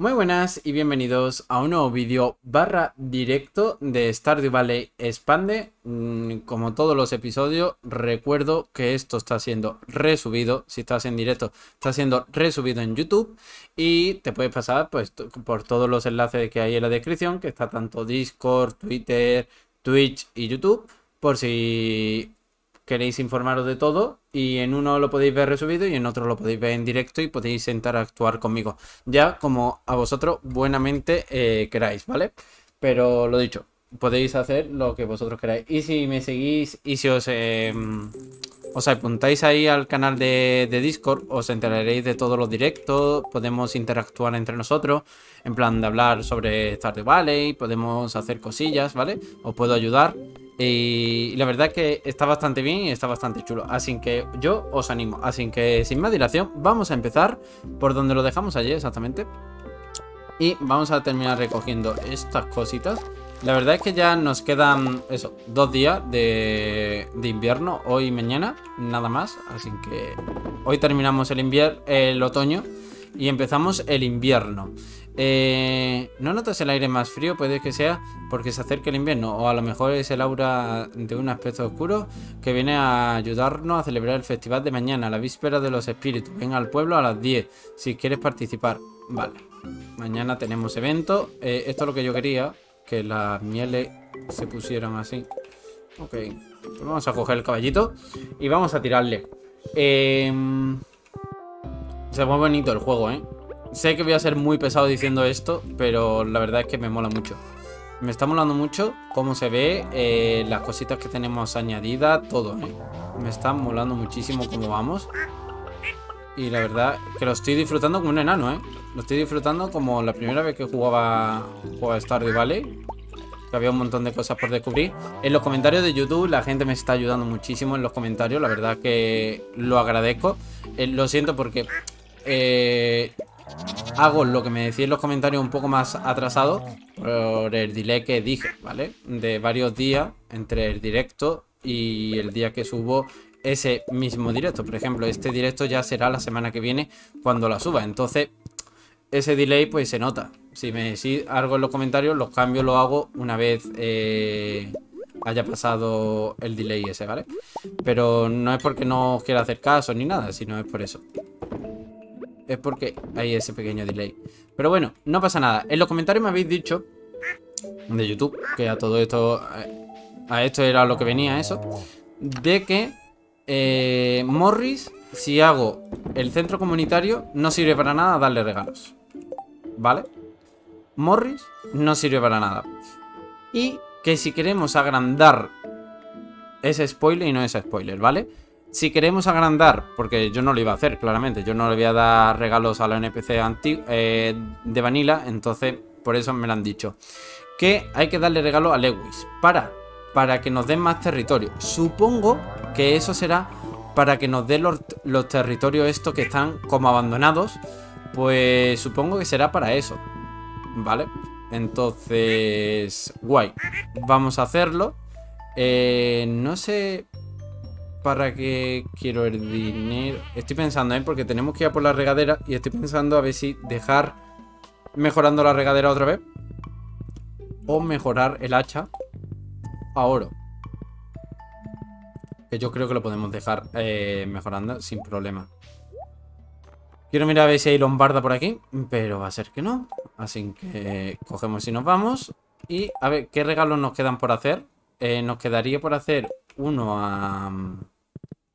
Muy buenas y bienvenidos a un nuevo vídeo barra directo de Stardew Valley Expanded. Como todos los episodios, recuerdo que esto está siendo resubido. Si estás en directo, está siendo resubido en YouTube. Y te puedes pasar pues, por todos los enlaces que hay en la descripción, que está tanto Discord, Twitter, Twitch y YouTube, por si queréis informaros de todo, y en uno lo podéis ver resubido y en otro lo podéis ver en directo y podéis interactuar conmigo, ya como a vosotros buenamente queráis, ¿vale? Pero lo dicho, podéis hacer lo que vosotros queráis. Y si me seguís y si os apuntáis ahí al canal de Discord, os enteraréis de todos los directos, podemos interactuar entre nosotros, en plan de hablar sobre Stardew Valley, podemos hacer cosillas, ¿vale? Os puedo ayudar. Y la verdad es que está bastante bien y está bastante chulo, así que yo os animo. Así que sin más dilación, vamos a empezar por donde lo dejamos ayer exactamente. Y vamos a terminar recogiendo estas cositas. La verdad es que ya nos quedan eso, 2 días de invierno, hoy y mañana, nada más. Así que hoy terminamos el otoño y empezamos el invierno. ¿No notas el aire más frío? Puede que sea porque se acerca el invierno, o a lo mejor es el aura de un aspecto oscuro que viene a ayudarnos a celebrar el festival de mañana, la víspera de los espíritus. Ven al pueblo a las 10 si quieres participar. Vale, mañana tenemos evento. Esto es lo que yo quería, que las mieles se pusieran así. Ok, pues vamos a coger el caballito y vamos a tirarle. Se ve bonito el juego, ¿eh? Sé que voy a ser muy pesado diciendo esto, pero la verdad es que me mola mucho. Me está molando mucho cómo se ve, las cositas que tenemos añadidas, todo, ¿eh? Me está molando muchísimo cómo vamos. Y la verdad que lo estoy disfrutando como un enano, ¿eh? Lo estoy disfrutando como la primera vez que jugaba Stardew Valley, que había un montón de cosas por descubrir. En los comentarios de YouTube la gente me está ayudando muchísimo en los comentarios. La verdad que lo agradezco. Lo siento porque hago lo que me decís en los comentarios un poco más atrasado por el delay que dije, ¿vale? De varios días entre el directo y el día que subo ese mismo directo. Por ejemplo, este directo ya será la semana que viene cuando la suba. Entonces, ese delay pues se nota. Si me decís algo en los comentarios, los cambios los hago una vez haya pasado el delay ese, ¿vale? Pero no es porque no os quiera hacer caso ni nada, sino es por eso. Es porque hay ese pequeño delay. Pero bueno, no pasa nada. En los comentarios me habéis dicho de YouTube, que a todo esto, a esto era lo que venía eso, de que Morris, si hago el centro comunitario, no sirve para nada darle regalos, ¿vale? Morris no sirve para nada. Y que si queremos agrandar, es spoiler y no es spoiler, ¿vale? Si queremos agrandar, porque yo no lo iba a hacer, claramente, yo no le voy a dar regalos a la NPC de Vanilla, entonces por eso me lo han dicho. Que hay que darle regalo a Lewis para que nos den más territorio. Supongo que eso será para que nos den los territorios estos que están como abandonados, pues supongo que será para eso, ¿vale? Entonces, guay, vamos a hacerlo. No sé para qué quiero el dinero. Estoy pensando, porque tenemos que ir a por la regadera. Y estoy pensando a ver si dejar mejorando la regadera otra vez, o mejorar el hacha a oro, que yo creo que lo podemos dejar mejorando sin problema. Quiero mirar a ver si hay lombarda por aquí, pero va a ser que no. Así que cogemos y nos vamos. Y a ver qué regalos nos quedan por hacer. Nos quedaría por hacer uno a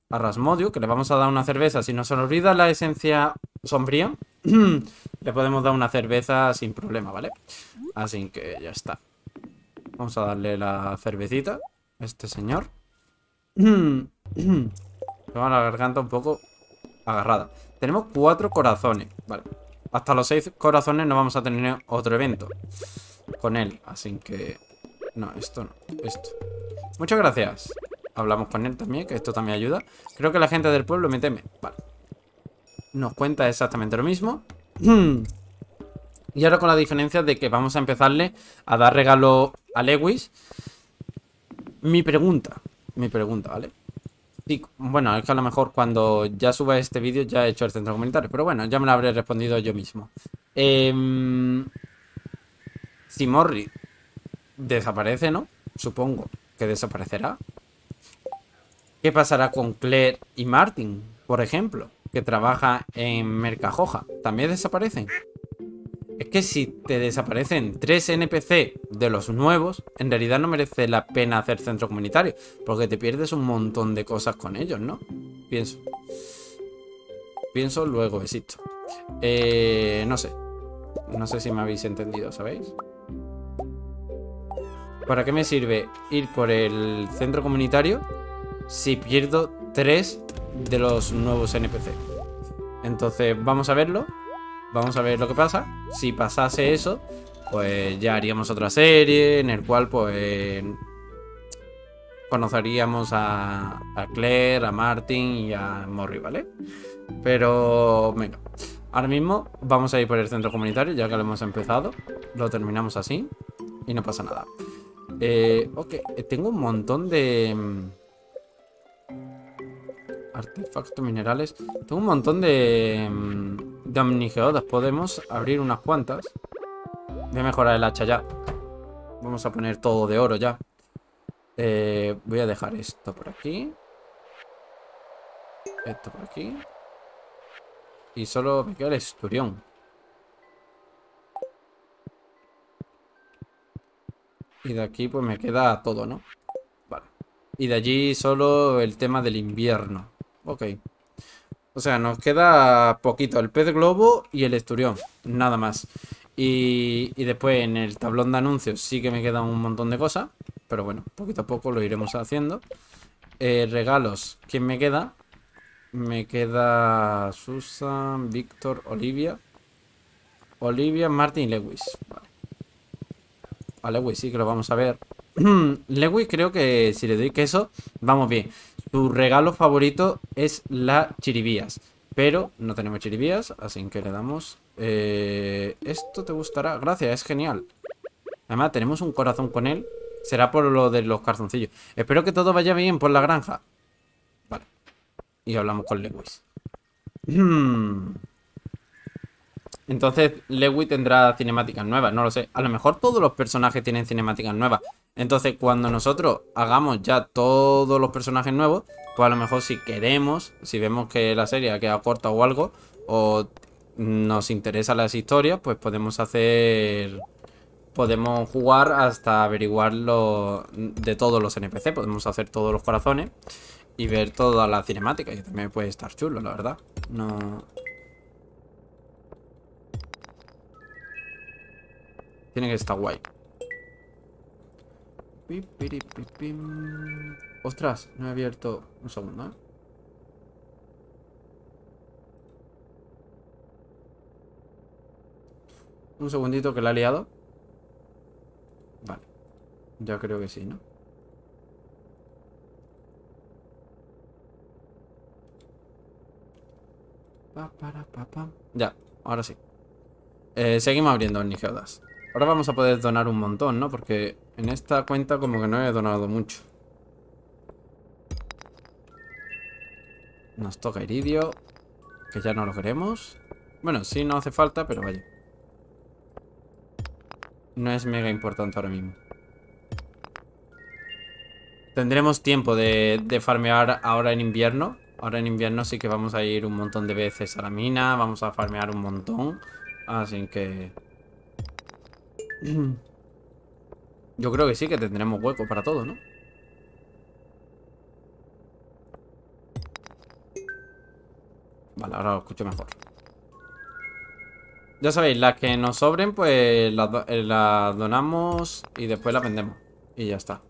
Rasmodius, que le vamos a dar una cerveza. Si no se nos olvida la esencia sombría, le podemos dar una cerveza sin problema, ¿vale? Así que ya está. Vamos a darle la cervecita a este señor. Tengo la garganta un poco agarrada. Tenemos 4 corazones, vale. Hasta los 6 corazones no vamos a tener otro evento con él, así que no, esto no, esto. Muchas gracias. Hablamos con él también, que esto también ayuda. Creo que la gente del pueblo me teme. Vale. Nos cuenta exactamente lo mismo. Y ahora con la diferencia de que vamos a empezarle a dar regalo a Lewis. Mi pregunta, ¿vale? Y, bueno, es que a lo mejor cuando ya suba este vídeo ya he hecho el centro comunitario. Pero bueno, ya me lo habré respondido yo mismo. Si Morris desaparece, ¿no? Supongo que desaparecerá. ¿Qué pasará con Claire y Martin, por ejemplo? Que trabaja en Mercajoja. ¿También desaparecen? Es que si te desaparecen 3 NPC de los nuevos, en realidad no merece la pena hacer centro comunitario, porque te pierdes un montón de cosas con ellos, ¿no? Pienso. Pienso, luego existo. No sé. No sé si me habéis entendido, ¿sabéis? ¿Para qué me sirve ir por el centro comunitario si pierdo 3 de los nuevos NPC? Entonces, vamos a verlo. Vamos a ver lo que pasa. Si pasase eso, pues ya haríamos otra serie en el cual pues conoceríamos a Claire, a Martin y a Murray, ¿vale? Pero bueno, ahora mismo vamos a ir por el centro comunitario, ya que lo hemos empezado. Lo terminamos así y no pasa nada. Ok, tengo un montón de artefactos minerales. Tengo un montón de omnigeodas. Podemos abrir unas cuantas. Voy a mejorar el hacha ya. Vamos a poner todo de oro ya. Voy a dejar esto por aquí. Esto por aquí. Y solo me queda el esturión. Y de aquí pues me queda todo, ¿no? Vale. Y de allí solo el tema del invierno. Ok. O sea, nos queda poquito. El pez globo y el esturión. Nada más. Y después en el tablón de anuncios sí que me quedan un montón de cosas. Pero bueno, poquito a poco lo iremos haciendo. Regalos. ¿Quién me queda? Me queda Susan, Víctor, Olivia. Olivia, Martin y Lewis. Vale. A Lewis sí que lo vamos a ver. Lewis creo que si le doy queso, vamos bien. Su regalo favorito es la chiribías, pero no tenemos chiribías, así que le damos esto te gustará, gracias, es genial. Además tenemos un corazón con él, será por lo de los calzoncillos. Espero que todo vaya bien por la granja. Vale, y hablamos con Lewis. Entonces Lewis tendrá cinemáticas nuevas, no lo sé. A lo mejor todos los personajes tienen cinemáticas nuevas. Entonces cuando nosotros hagamos ya todos los personajes nuevos, pues a lo mejor si queremos, si vemos que la serie ha quedado corta o algo, o nos interesan las historias, pues podemos hacer, podemos jugar hasta averiguarlo de todos los NPC. Podemos hacer todos los corazones y ver todas las cinemáticas, que también puede estar chulo, la verdad. No... tiene que estar guay. Ostras, no he abierto. Un segundo, ¿eh? Un segundito que la he liado. Vale. Ya creo que sí, ¿no? Ya, ahora sí. Seguimos abriendo omnigeodas. Ahora vamos a poder donar un montón, ¿no? Porque en esta cuenta como que no he donado mucho. Nos toca iridio, que ya no lo queremos. Bueno, sí, no hace falta, pero vaya. No es mega importante ahora mismo. Tendremos tiempo de farmear ahora en invierno. Ahora en invierno sí que vamos a ir un montón de veces a la mina. Vamos a farmear un montón. Así que... yo creo que sí, que tendremos hueco para todo, ¿no? Vale, ahora lo escucho mejor. Ya sabéis, las que nos sobren, pues las donamos y después las vendemos. Y ya está.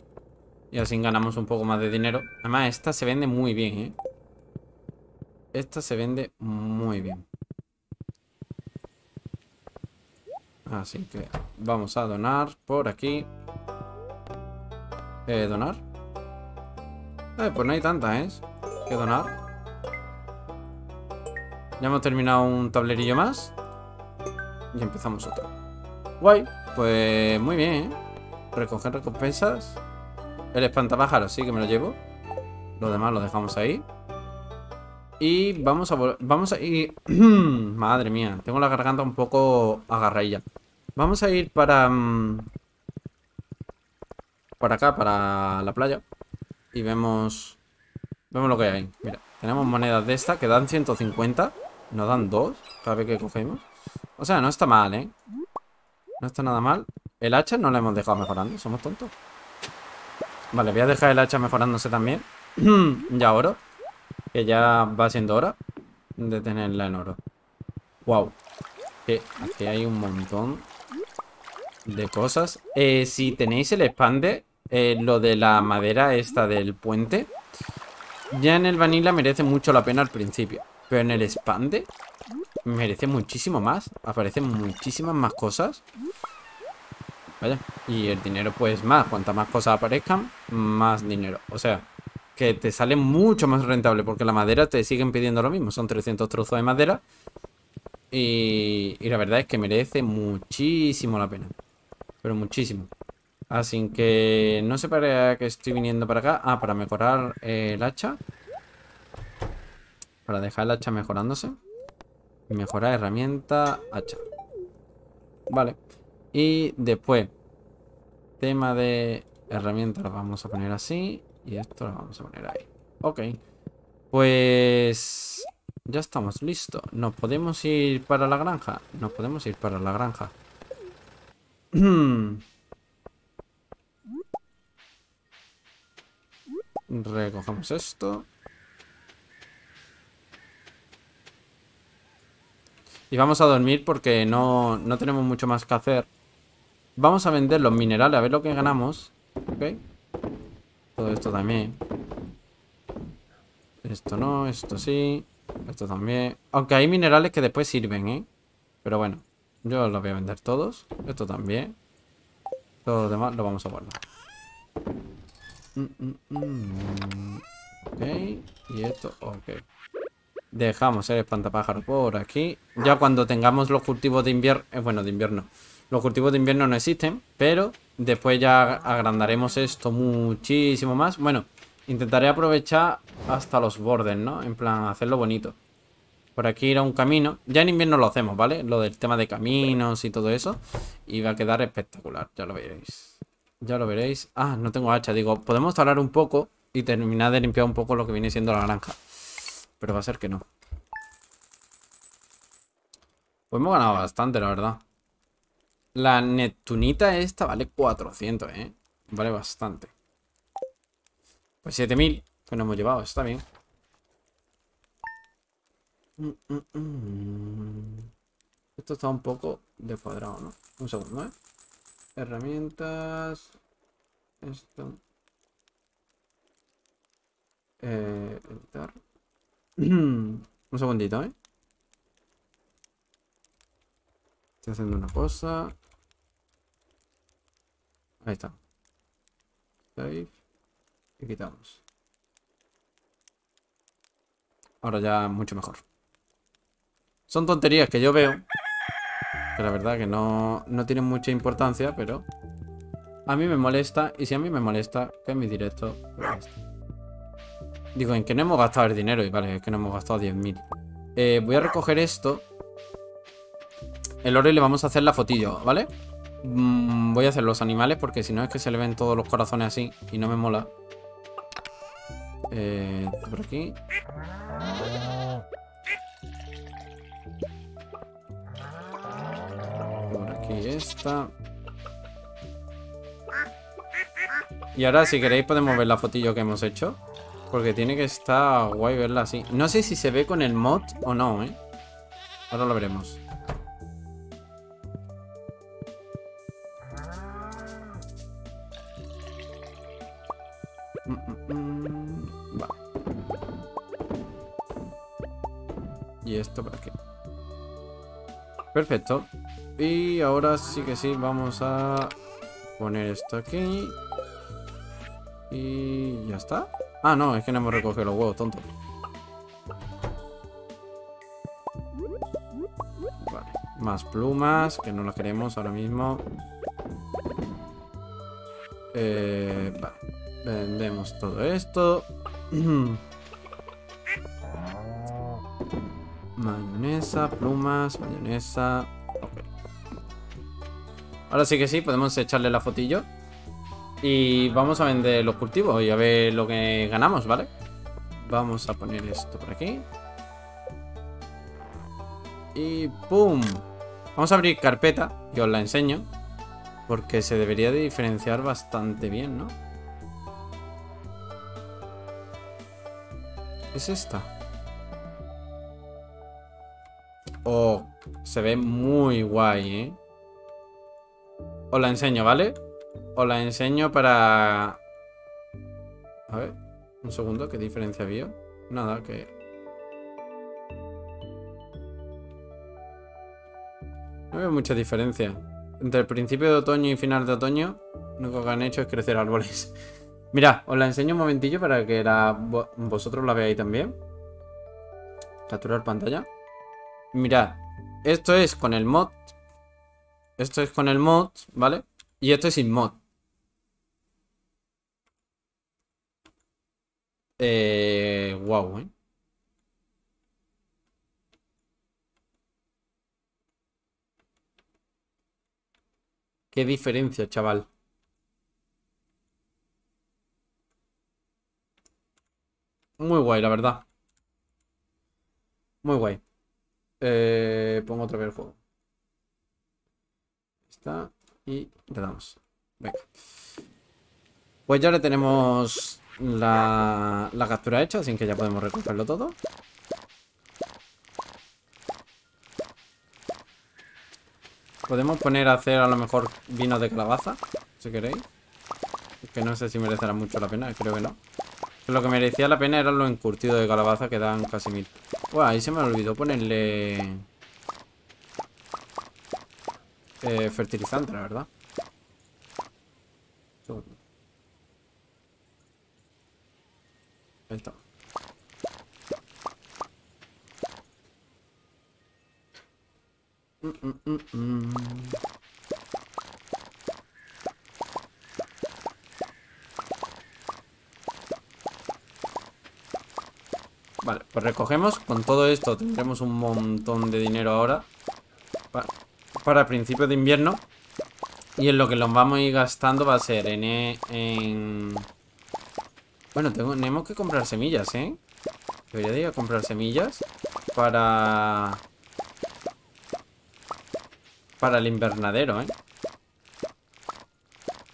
Y así ganamos un poco más de dinero. Además, esta se vende muy bien, ¿eh? Esta se vende muy bien. Así que vamos a donar por aquí. ¿Donar? Pues no hay tantas, ¿eh? Que donar. Ya hemos terminado un tablerillo más. Y empezamos otro. Guay. Pues muy bien, ¿eh? Recoger recompensas. El espantapájaros sí que me lo llevo. Lo demás lo dejamos ahí. Y vamos a volver. Vamos a ir. Madre mía, tengo la garganta un poco agarrada. Vamos a ir para. Para acá, para la playa. Y vemos. Vemos lo que hay. Mira, tenemos monedas de esta que dan 150. Nos dan 2 cada vez que cogemos. O sea, no está mal, ¿eh? No está nada mal. El hacha no la hemos dejado mejorando. Somos tontos. Vale, voy a dejar el hacha mejorándose también. Ya oro. Que ya va siendo hora de tenerla en oro. Wow. Que aquí hay un montón de cosas. Si tenéis el expande, lo de la madera esta del puente, ya en el vanilla merece mucho la pena al principio. Pero en el expande merece muchísimo más. Aparecen muchísimas más cosas. Vaya, y el dinero pues más, cuantas más cosas aparezcan, más dinero. O sea, que te sale mucho más rentable, porque la madera te siguen pidiendo lo mismo. Son 300 trozos de madera. Y la verdad es que merece muchísimo la pena. Pero muchísimo. Así que no sé para qué estoy viniendo para acá. Ah, para mejorar el hacha. Para dejar el hacha mejorándose. Mejorar herramienta, hacha. Vale. Y después, tema de herramientas, lo vamos a poner así. Y esto lo vamos a poner ahí. Ok. Pues ya estamos listos. ¿Nos podemos ir para la granja? Nos podemos ir para la granja. Recogemos esto. Y vamos a dormir porque no tenemos mucho más que hacer. Vamos a vender los minerales, a ver lo que ganamos. Ok. Todo esto también. Esto no, esto sí. Esto también. Aunque hay minerales que después sirven, ¿eh? Pero bueno, yo los voy a vender todos. Esto también. Todo lo demás lo vamos a guardar. Ok. Y esto, ok. Dejamos el espantapájaro por aquí. Ya cuando tengamos los cultivos de invierno. Bueno, de invierno. Los cultivos de invierno no existen, pero después ya agrandaremos esto muchísimo más. Bueno, intentaré aprovechar hasta los bordes, ¿no? En plan, hacerlo bonito. Por aquí irá un camino. Ya en invierno lo hacemos, ¿vale? Lo del tema de caminos y todo eso. Y va a quedar espectacular, ya lo veréis. Ya lo veréis. Ah, no tengo hacha. Digo, podemos talar un poco y terminar de limpiar un poco lo que viene siendo la granja. Pero va a ser que no. Pues hemos ganado bastante, la verdad. La Neptunita esta vale 400, ¿eh? Vale bastante. Pues 7000 que nos hemos llevado, está bien. Esto está un poco descuadrado, ¿no? Un segundo, ¿eh? Herramientas. Esto. Editar. Un segundito, ¿eh? Estoy haciendo una cosa. Ahí está. Save. Y quitamos. Ahora ya mucho mejor. Son tonterías que yo veo. Que la verdad que no tienen mucha importancia, pero a mí me molesta. Y si a mí me molesta, que en mi directo. Pues, digo, en que no hemos gastado el dinero. Y vale, es que no hemos gastado 10.000. Voy a recoger esto. El oro y le vamos a hacer la fotillo, ¿vale? Voy a hacer los animales porque si no es que se le ven todos los corazones así y no me mola. Por aquí. Por aquí esta. Y ahora si queréis podemos ver la fotillo que hemos hecho. Porque tiene que estar guay verla así. No sé si se ve con el mod o no, ¿eh? Ahora lo veremos. Vale. Y esto para aquí. Perfecto. Y ahora sí que sí, vamos a poner esto aquí. Y ya está. Ah, no, es que no hemos recogido los huevos, tonto. Vale. Más plumas, que no las queremos ahora mismo. Vale. Vendemos todo esto. Mayonesa, plumas, mayonesa. Ok. Ahora sí que sí, podemos echarle la fotillo. Y vamos a vender los cultivos y a ver lo que ganamos, ¿vale? Vamos a poner esto por aquí. Y ¡pum! Vamos a abrir carpeta, que os la enseño. Porque se debería de diferenciar bastante bien, ¿no? Es esta. Oh, se ve muy guay, ¿eh? Os la enseño, ¿vale? Os la enseño para... A ver, un segundo, ¿qué diferencia había? Nada, que... No veo mucha diferencia. Entre el principio de otoño y final de otoño, lo único que han hecho es crecer árboles. Mirad, os la enseño un momentillo para que vosotros la veáis también. Capturar pantalla. Mirad, esto es con el mod. Esto es con el mod, ¿vale? Y esto es sin mod. Wow, ¿eh? Qué diferencia, chaval. Muy guay, la verdad. Muy guay. Pongo otra vez el juego. Está. Y le damos. Venga. Pues ya le tenemos la captura hecha, así que ya podemos recogerlo todo. Podemos poner a hacer a lo mejor vinos de calabaza, si queréis. Que no sé si merecerá mucho la pena, creo que no. Lo que merecía la pena eran los encurtidos de calabaza que dan casi 1000. Buah, ahí se me olvidó ponerle... fertilizante, la verdad. Ahí está. Vale, pues recogemos. Con todo esto tendremos un montón de dinero ahora para principios de invierno. Y en lo que los vamos a ir gastando va a ser en... Bueno, tenemos que comprar semillas, ¿eh? Debería de ir a comprar semillas para el invernadero, ¿eh?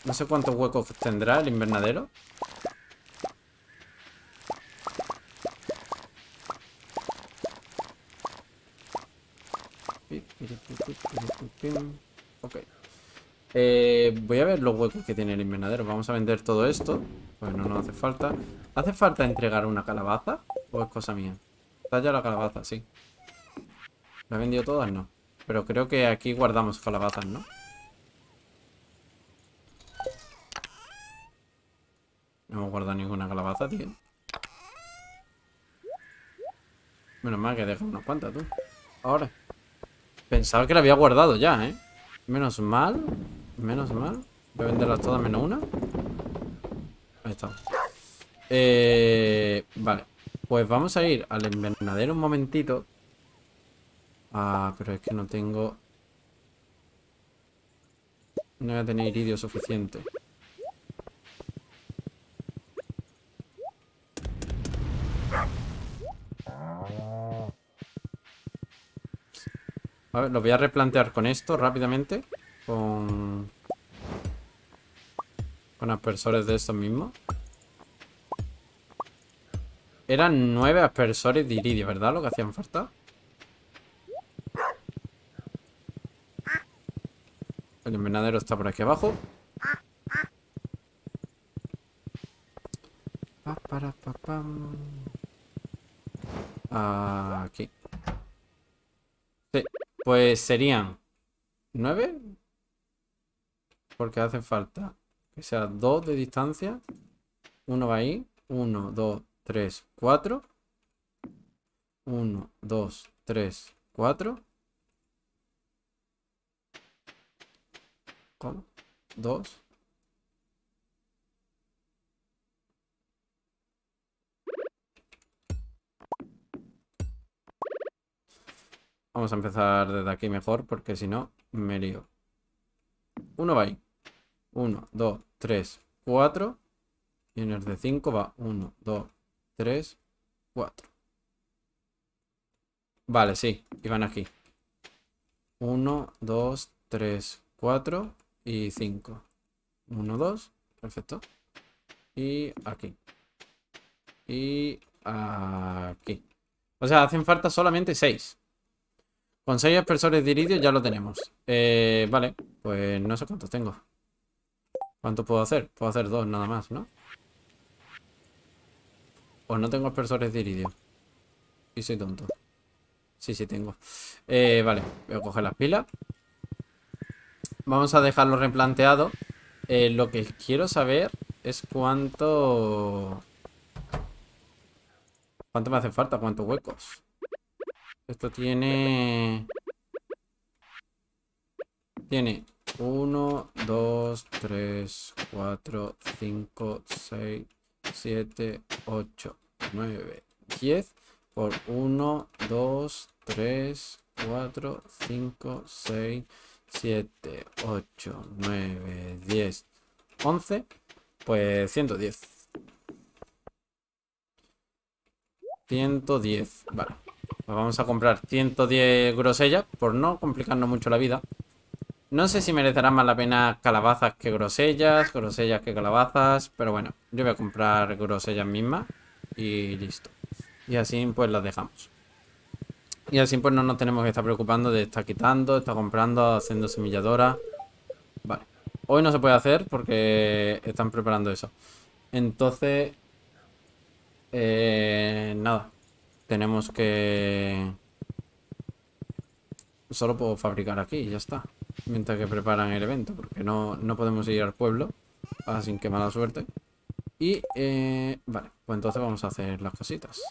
No sé cuántos huecos tendrá el invernadero. Ok. Voy a ver los huecos que tiene el invernadero. Vamos a vender todo esto. Pues no nos hace falta. ¿Hace falta entregar una calabaza? ¿O es cosa mía? Está ya la calabaza, sí. ¿La he vendido todas? No. Pero creo que aquí guardamos calabazas, ¿no? No hemos guardado ninguna calabaza, tío. Menos mal que he dejado unas cuantas, tú. Ahora. Pensaba que la había guardado ya, ¿eh? Menos mal. Menos mal. Voy a venderlas todas menos una. Ahí está. Vale. Pues vamos a ir al invernadero un momentito. Ah, pero es que no tengo... No voy a tener iridio suficiente. A ver, lo voy a replantear con esto rápidamente. Con aspersores de estos mismos. Eran 9 aspersores de iridio, ¿verdad? Lo que hacían falta. El invernadero está por aquí abajo. Aquí. Sí, pues serían 9. Porque hace falta que sea 2 de distancia. Uno va ahí. 1, 2, 3, 4. 1, 2, 3, 4. 2. Vamos a empezar desde aquí mejor, porque si no, me lío. Uno va ahí. 1, 2, 3, 4. Y en el de 5 va 1, 2, 3, 4. Vale, sí. Y van aquí. 1, 2, 3, 4 y 5. 1, 2. Perfecto. Y aquí. Y aquí. O sea, hacen falta solamente 6. Con 6 aspersores de iridio ya lo tenemos. Vale, pues no sé cuántos tengo. ¿Cuántos puedo hacer? Puedo hacer 2 nada más, ¿no? Pues no tengo aspersores de iridio. Y soy tonto. Sí, sí tengo. Vale, voy a coger las pilas. Vamos a dejarlo replanteado. Lo que quiero saber es cuánto... ¿Cuánto me hace falta? ¿Cuántos huecos? Esto tiene... Tiene 1, 2, 3, 4, 5, 6, 7, 8, 9, 10 por 1, 2, 3, 4, 5, 6, 7, 8, 9, 10, 11, pues 110. 110, vale. Pues vamos a comprar 110 grosellas por no complicarnos mucho la vida. No sé si merecerá más la pena calabazas que grosellas, grosellas que calabazas, pero bueno, yo voy a comprar grosellas mismas y listo. Y así pues las dejamos. Y así pues no nos tenemos que estar preocupando de estar quitando, estar comprando, haciendo semilladoras. Vale. Hoy no se puede hacer porque están preparando eso. Entonces... nada, tenemos que... Solo puedo fabricar aquí y ya está. Mientras que preparan el evento, porque no podemos ir al pueblo. Así que mala suerte. Y, vale, pues entonces vamos a hacer las cositas.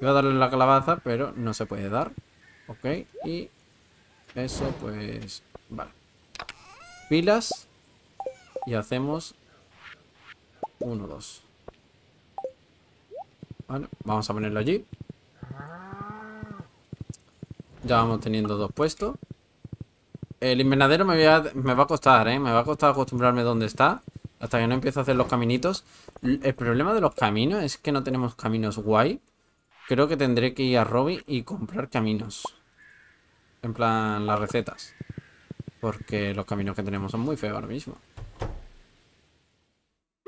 Iba a darle la calabaza, pero no se puede dar. Ok, y eso pues... Vale. Pilas. Y hacemos... 1, 2... Vale, vamos a ponerlo allí. Ya vamos teniendo 2 puestos. El invernadero me va a costar, ¿eh? Me va a costar acostumbrarme dónde está. Hasta que no empiezo a hacer los caminitos. El problema de los caminos es que no tenemos caminos guay. Creo que tendré que ir a Robin y comprar caminos. En plan, las recetas. Porque los caminos que tenemos son muy feos ahora mismo.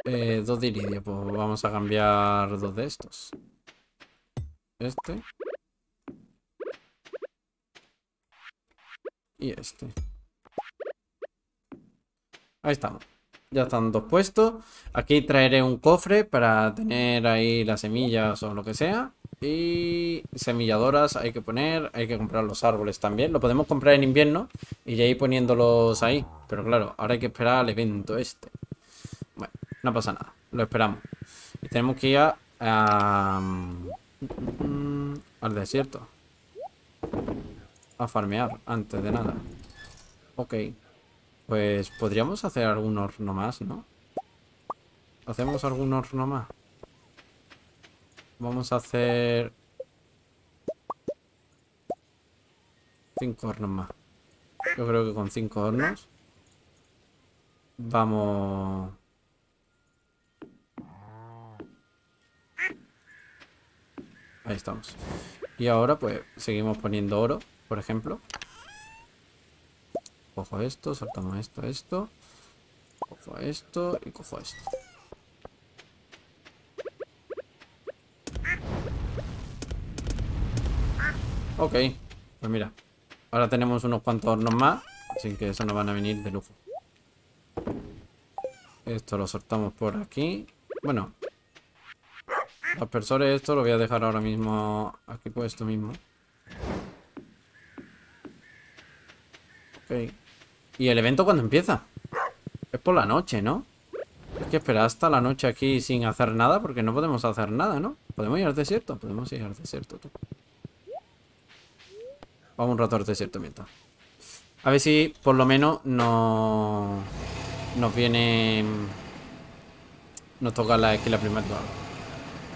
2 de iridio, pues vamos a cambiar 2 de estos. Este. Y este. Ahí estamos. Ya están 2 puestos. Aquí traeré un cofre para tener ahí las semillas o lo que sea. Y semilladoras hay que poner. Hay que comprar los árboles también. Lo podemos comprar en invierno y ya ir poniéndolos ahí. Pero claro, ahora hay que esperar al evento este. No pasa nada, lo esperamos. Y tenemos que ir al desierto. A farmear, antes de nada. Ok. Pues podríamos hacer algún horno más, ¿no? ¿Hacemos algún horno más? Vamos a hacer... 5 hornos más. Yo creo que con 5 hornos... Vamos... Ahí estamos. Y ahora pues seguimos poniendo oro, por ejemplo. Cojo esto, saltamos esto. Cojo esto y cojo esto. Ok, pues mira. Ahora tenemos unos cuantos hornos más, así que eso nos van a venir de lujo. Esto lo soltamos por aquí. Bueno. Los aspersores, esto lo voy a dejar ahora mismo aquí puesto mismo. Ok. ¿Y el evento cuándo empieza? Es por la noche, ¿no? Hay que esperar hasta la noche aquí sin hacer nada porque no podemos hacer nada, ¿no? ¿Podemos ir al desierto? Podemos ir al desierto, tú. Vamos un rato al desierto mientras. A ver si por lo menos nos viene... Nos toca aquí la primera ronda.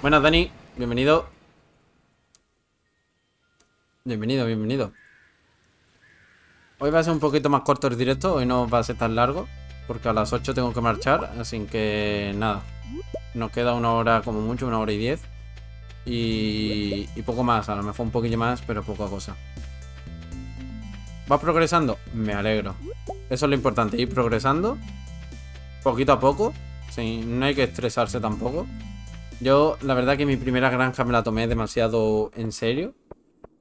Buenas, Dani, bienvenido. Bienvenido, bienvenido. Hoy va a ser un poquito más corto el directo, hoy no va a ser tan largo, porque a las 8 tengo que marchar, así que nada. Nos queda una hora como mucho, 1 hora y 10. Y poco más, a lo mejor un poquillo más, pero poca cosa. ¿Vas progresando? Me alegro. Eso es lo importante, ir progresando poquito a poco. Sí, no hay que estresarse tampoco. Yo, la verdad que mi primera granja me la tomé demasiado en serio.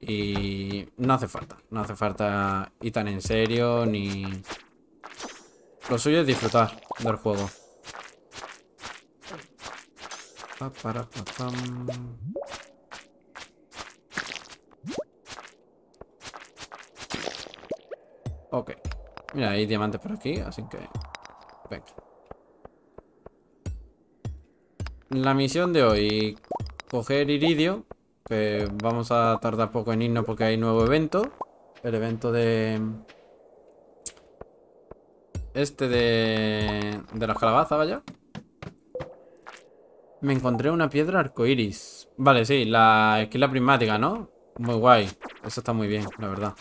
Y no hace falta. No hace falta ir tan en serio ni... Lo suyo es disfrutar del juego. Ok. Mira, hay diamantes por aquí, así que... Venga. La misión de hoy, coger iridio, que vamos a tardar poco en irnos porque hay nuevo evento. El evento de... de las calabazas, vaya. Me encontré una piedra arcoiris. Vale, sí, la esquila prismática, ¿no? Muy guay, eso está muy bien, la verdad.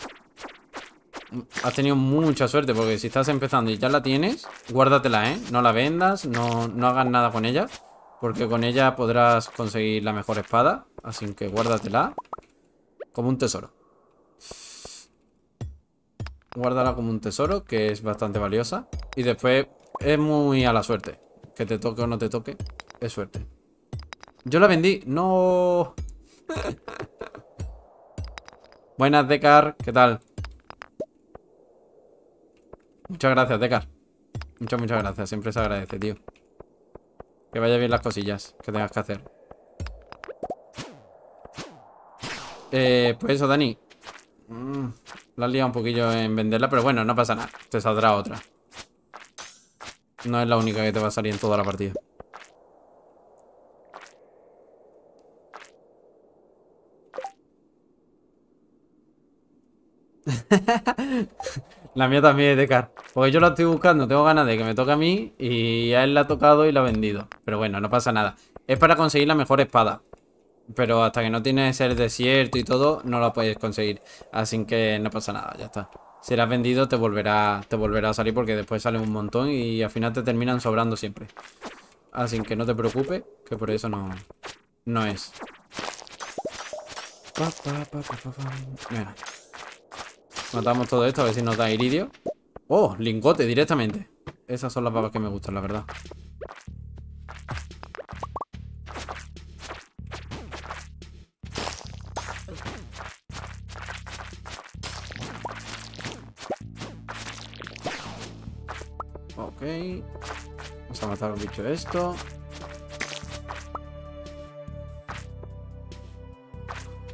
Has tenido mucha suerte porque si estás empezando y ya la tienes, guárdatela, ¿eh? No la vendas, no hagas nada con ella. Porque con ella podrás conseguir la mejor espada. Así que guárdatela como un tesoro. Guárdala como un tesoro, que es bastante valiosa. Y después es muy a la suerte. Que te toque o no te toque, es suerte. Yo la vendí. ¡No! Buenas, Dekar. ¿Qué tal? Muchas gracias, Dekar. Muchas gracias. Siempre se agradece, tío. Que vaya bien las cosillas que tengas que hacer. Pues eso, Dani. La has liado un poquillo en venderla, pero bueno, no pasa nada. Te saldrá otra. No es la única que te va a salir en toda la partida. La mía también es de Car. Porque yo la estoy buscando, tengo ganas de que me toque a mí. Y a él la ha tocado y la ha vendido. Pero bueno, no pasa nada. Es para conseguir la mejor espada. Pero hasta que no tienes el desierto y todo, no la puedes conseguir. Así que no pasa nada, ya está. Si la has vendido te volverá a salir. Porque después sale un montón y al final te terminan sobrando siempre. Así que no te preocupes, que por eso no es. Venga. Matamos todo esto, a ver si nos da iridio. ¡Oh! Lingote directamente. Esas son las babas que me gustan, la verdad. Ok. Vamos a matar a un bicho de esto.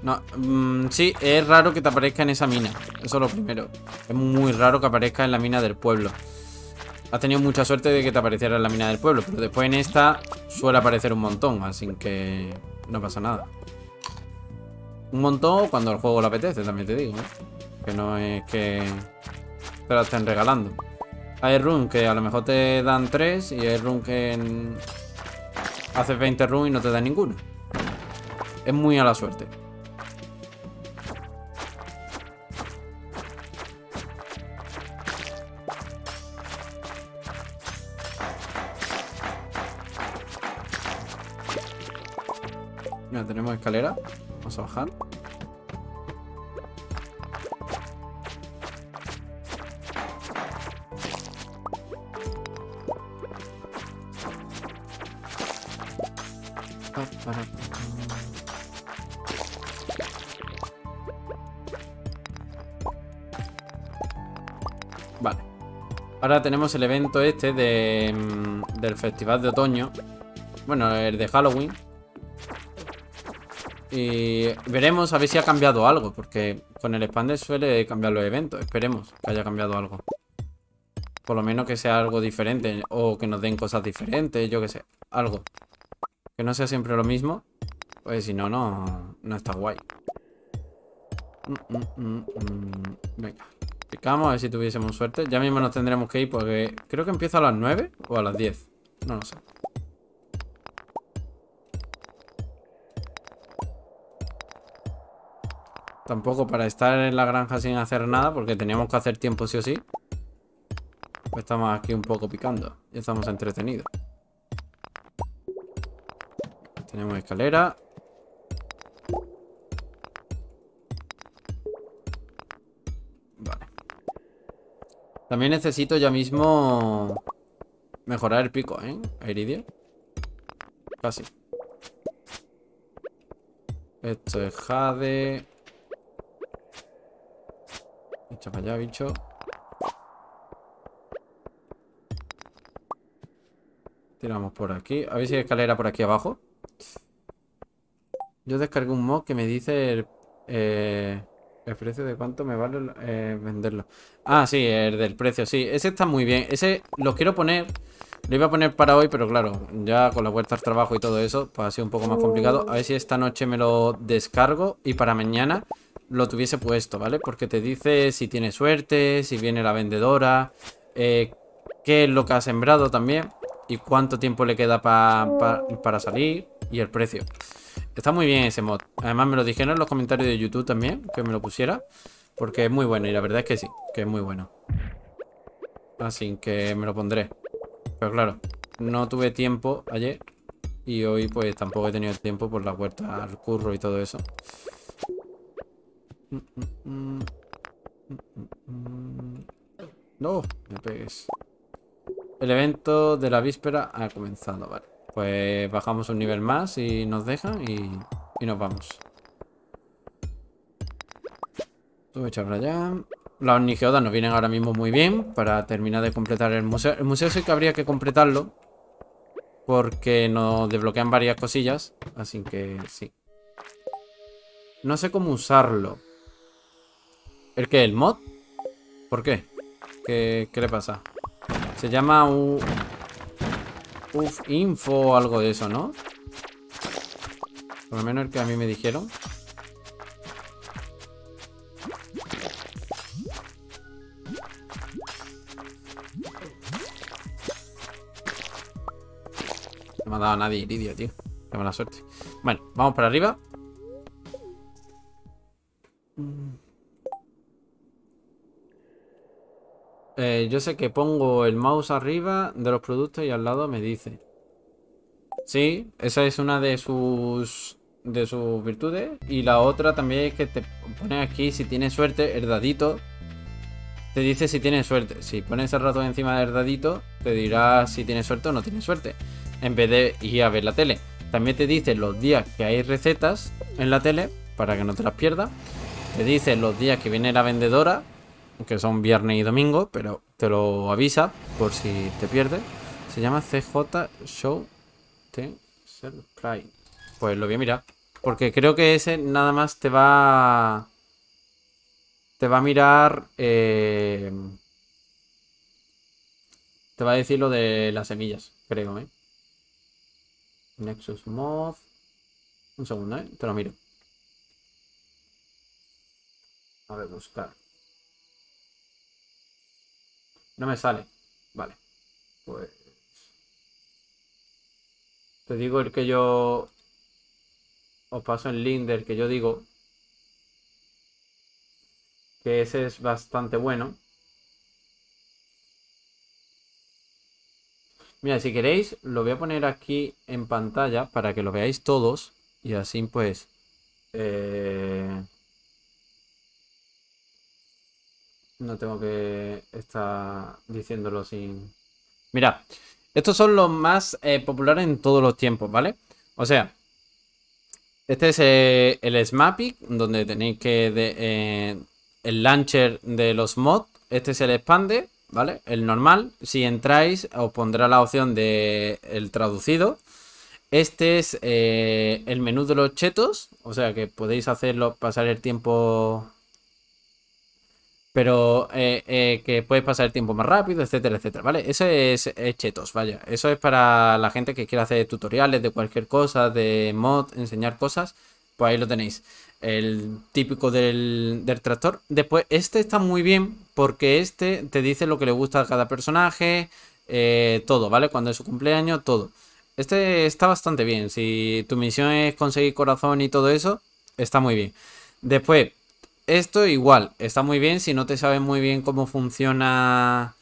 No, sí, es raro que te aparezca en esa mina. Eso es lo primero. Es muy raro que aparezca en la mina del pueblo. Has tenido mucha suerte de que te apareciera en la mina del pueblo, pero después en esta suele aparecer un montón, así que no pasa nada. Un montón cuando el juego le apetece, también te digo, ¿eh? Que no es que te la estén regalando. Hay run que a lo mejor te dan 3 y hay run que haces 20 run y no te dan ninguno. Es muy a la suerte. Mira, tenemos escalera. Vamos a bajar. Vale. Ahora tenemos el evento este del festival de otoño. Bueno, el de Halloween. Y veremos a ver si ha cambiado algo, porque con el expander suele cambiar los eventos. Esperemos que haya cambiado algo. Por lo menos que sea algo diferente, o que nos den cosas diferentes, yo que sé. Algo. Que no sea siempre lo mismo. Pues si no, no está guay. Venga. Picamos a ver si tuviésemos suerte. Ya mismo nos tendremos que ir porque creo que empieza a las 9 o a las 10. No lo sé. tampoco para estar en la granja sin hacer nada, porque teníamos que hacer tiempo sí o sí. Pues estamos aquí un poco picando y estamos entretenidos. Tenemos escalera. Vale. También necesito ya mismo mejorar el pico, ¿eh? Airidia. Casi. Esto es jade. Echa para allá, bicho. Tiramos por aquí. A ver si hay escalera por aquí abajo. Yo descargué un mod que me dice el precio de cuánto me vale venderlo. Ah, sí, el del precio, sí. Ese está muy bien. Ese lo quiero poner. Lo iba a poner para hoy, pero claro, ya con la vuelta al trabajo y todo eso, pues ha sido un poco más complicado. A ver si esta noche me lo descargo y para mañana lo tuviese puesto, ¿vale? Porque te dice si tienes suerte, si viene la vendedora, qué es lo que ha sembrado también y cuánto tiempo le queda para salir y el precio. Está muy bien ese mod. Además me lo dijeron en los comentarios de YouTube también, que me lo pusiera, porque es muy bueno y la verdad es que sí, que es muy bueno. Así que me lo pondré. Pero claro, no tuve tiempo ayer y hoy pues tampoco he tenido tiempo por la vuelta al curro y todo eso. No, me pegues. El evento de la víspera ha comenzado, vale. Pues bajamos un nivel más y nos dejan y nos vamos. Voy a echar para allá. Las Onigiodas nos vienen ahora mismo muy bien para terminar de completar el museo. El museo sí que habría que completarlo porque nos desbloquean varias cosillas, así que sí. No sé cómo usarlo. ¿El qué? ¿El mod? ¿Por qué? ¿Qué le pasa? Se llama Info o algo de eso, ¿no? Por lo menos el que a mí me dijeron. No me ha dado a nadie Iridia, tío. Qué mala suerte. Bueno, vamos para arriba. Yo sé que pongo el mouse arriba de los productos y al lado me dice. Sí, esa es una de sus virtudes. Y la otra también es que te pones aquí, si tienes suerte, el dadito. Te dice si tienes suerte. Si pones el ratón encima del dadito, te dirá si tienes suerte o no tienes suerte. En vez de ir a ver la tele. También te dice los días que hay recetas en la tele, para que no te las pierdas. Te dice los días que viene la vendedora, que son viernes y domingo, pero te lo avisa por si te pierdes. Se llama CJ Show Ten Surprise. Pues lo voy a mirar, porque creo que ese nada más te va a mirar, te va a decir lo de las semillas, creo, ¿eh? Nexus Mod. Un segundo, ¿eh? Te lo miro. A ver, buscar. No me sale. Vale. Pues... te digo el que yo... os paso el link del que yo digo. Que ese es bastante bueno. Mira, si queréis, lo voy a poner aquí en pantalla para que lo veáis todos. Y así pues... no tengo que estar diciéndolo sin... Mira, estos son los más populares en todos los tiempos, ¿vale? O sea, este es el SMAPI, donde tenéis que... el launcher de los mods. Este es el Expanded, ¿vale? El normal. Si entráis, os pondrá la opción de el traducido. Este es el menú de los chetos. O sea, que podéis hacerlo, pasar el tiempo... pero que puedes pasar el tiempo más rápido, etcétera, etcétera, ¿vale? Eso es chetos, vaya. Eso es para la gente que quiera hacer tutoriales de cualquier cosa, de mod, enseñar cosas. Pues ahí lo tenéis. El típico del tractor. Después, este está muy bien porque este te dice lo que le gusta a cada personaje, todo, ¿vale? Cuando es su cumpleaños, todo. Este está bastante bien. Si tu misión es conseguir corazón y todo eso, está muy bien. Después... esto igual está muy bien si no te sabes muy bien cómo funciona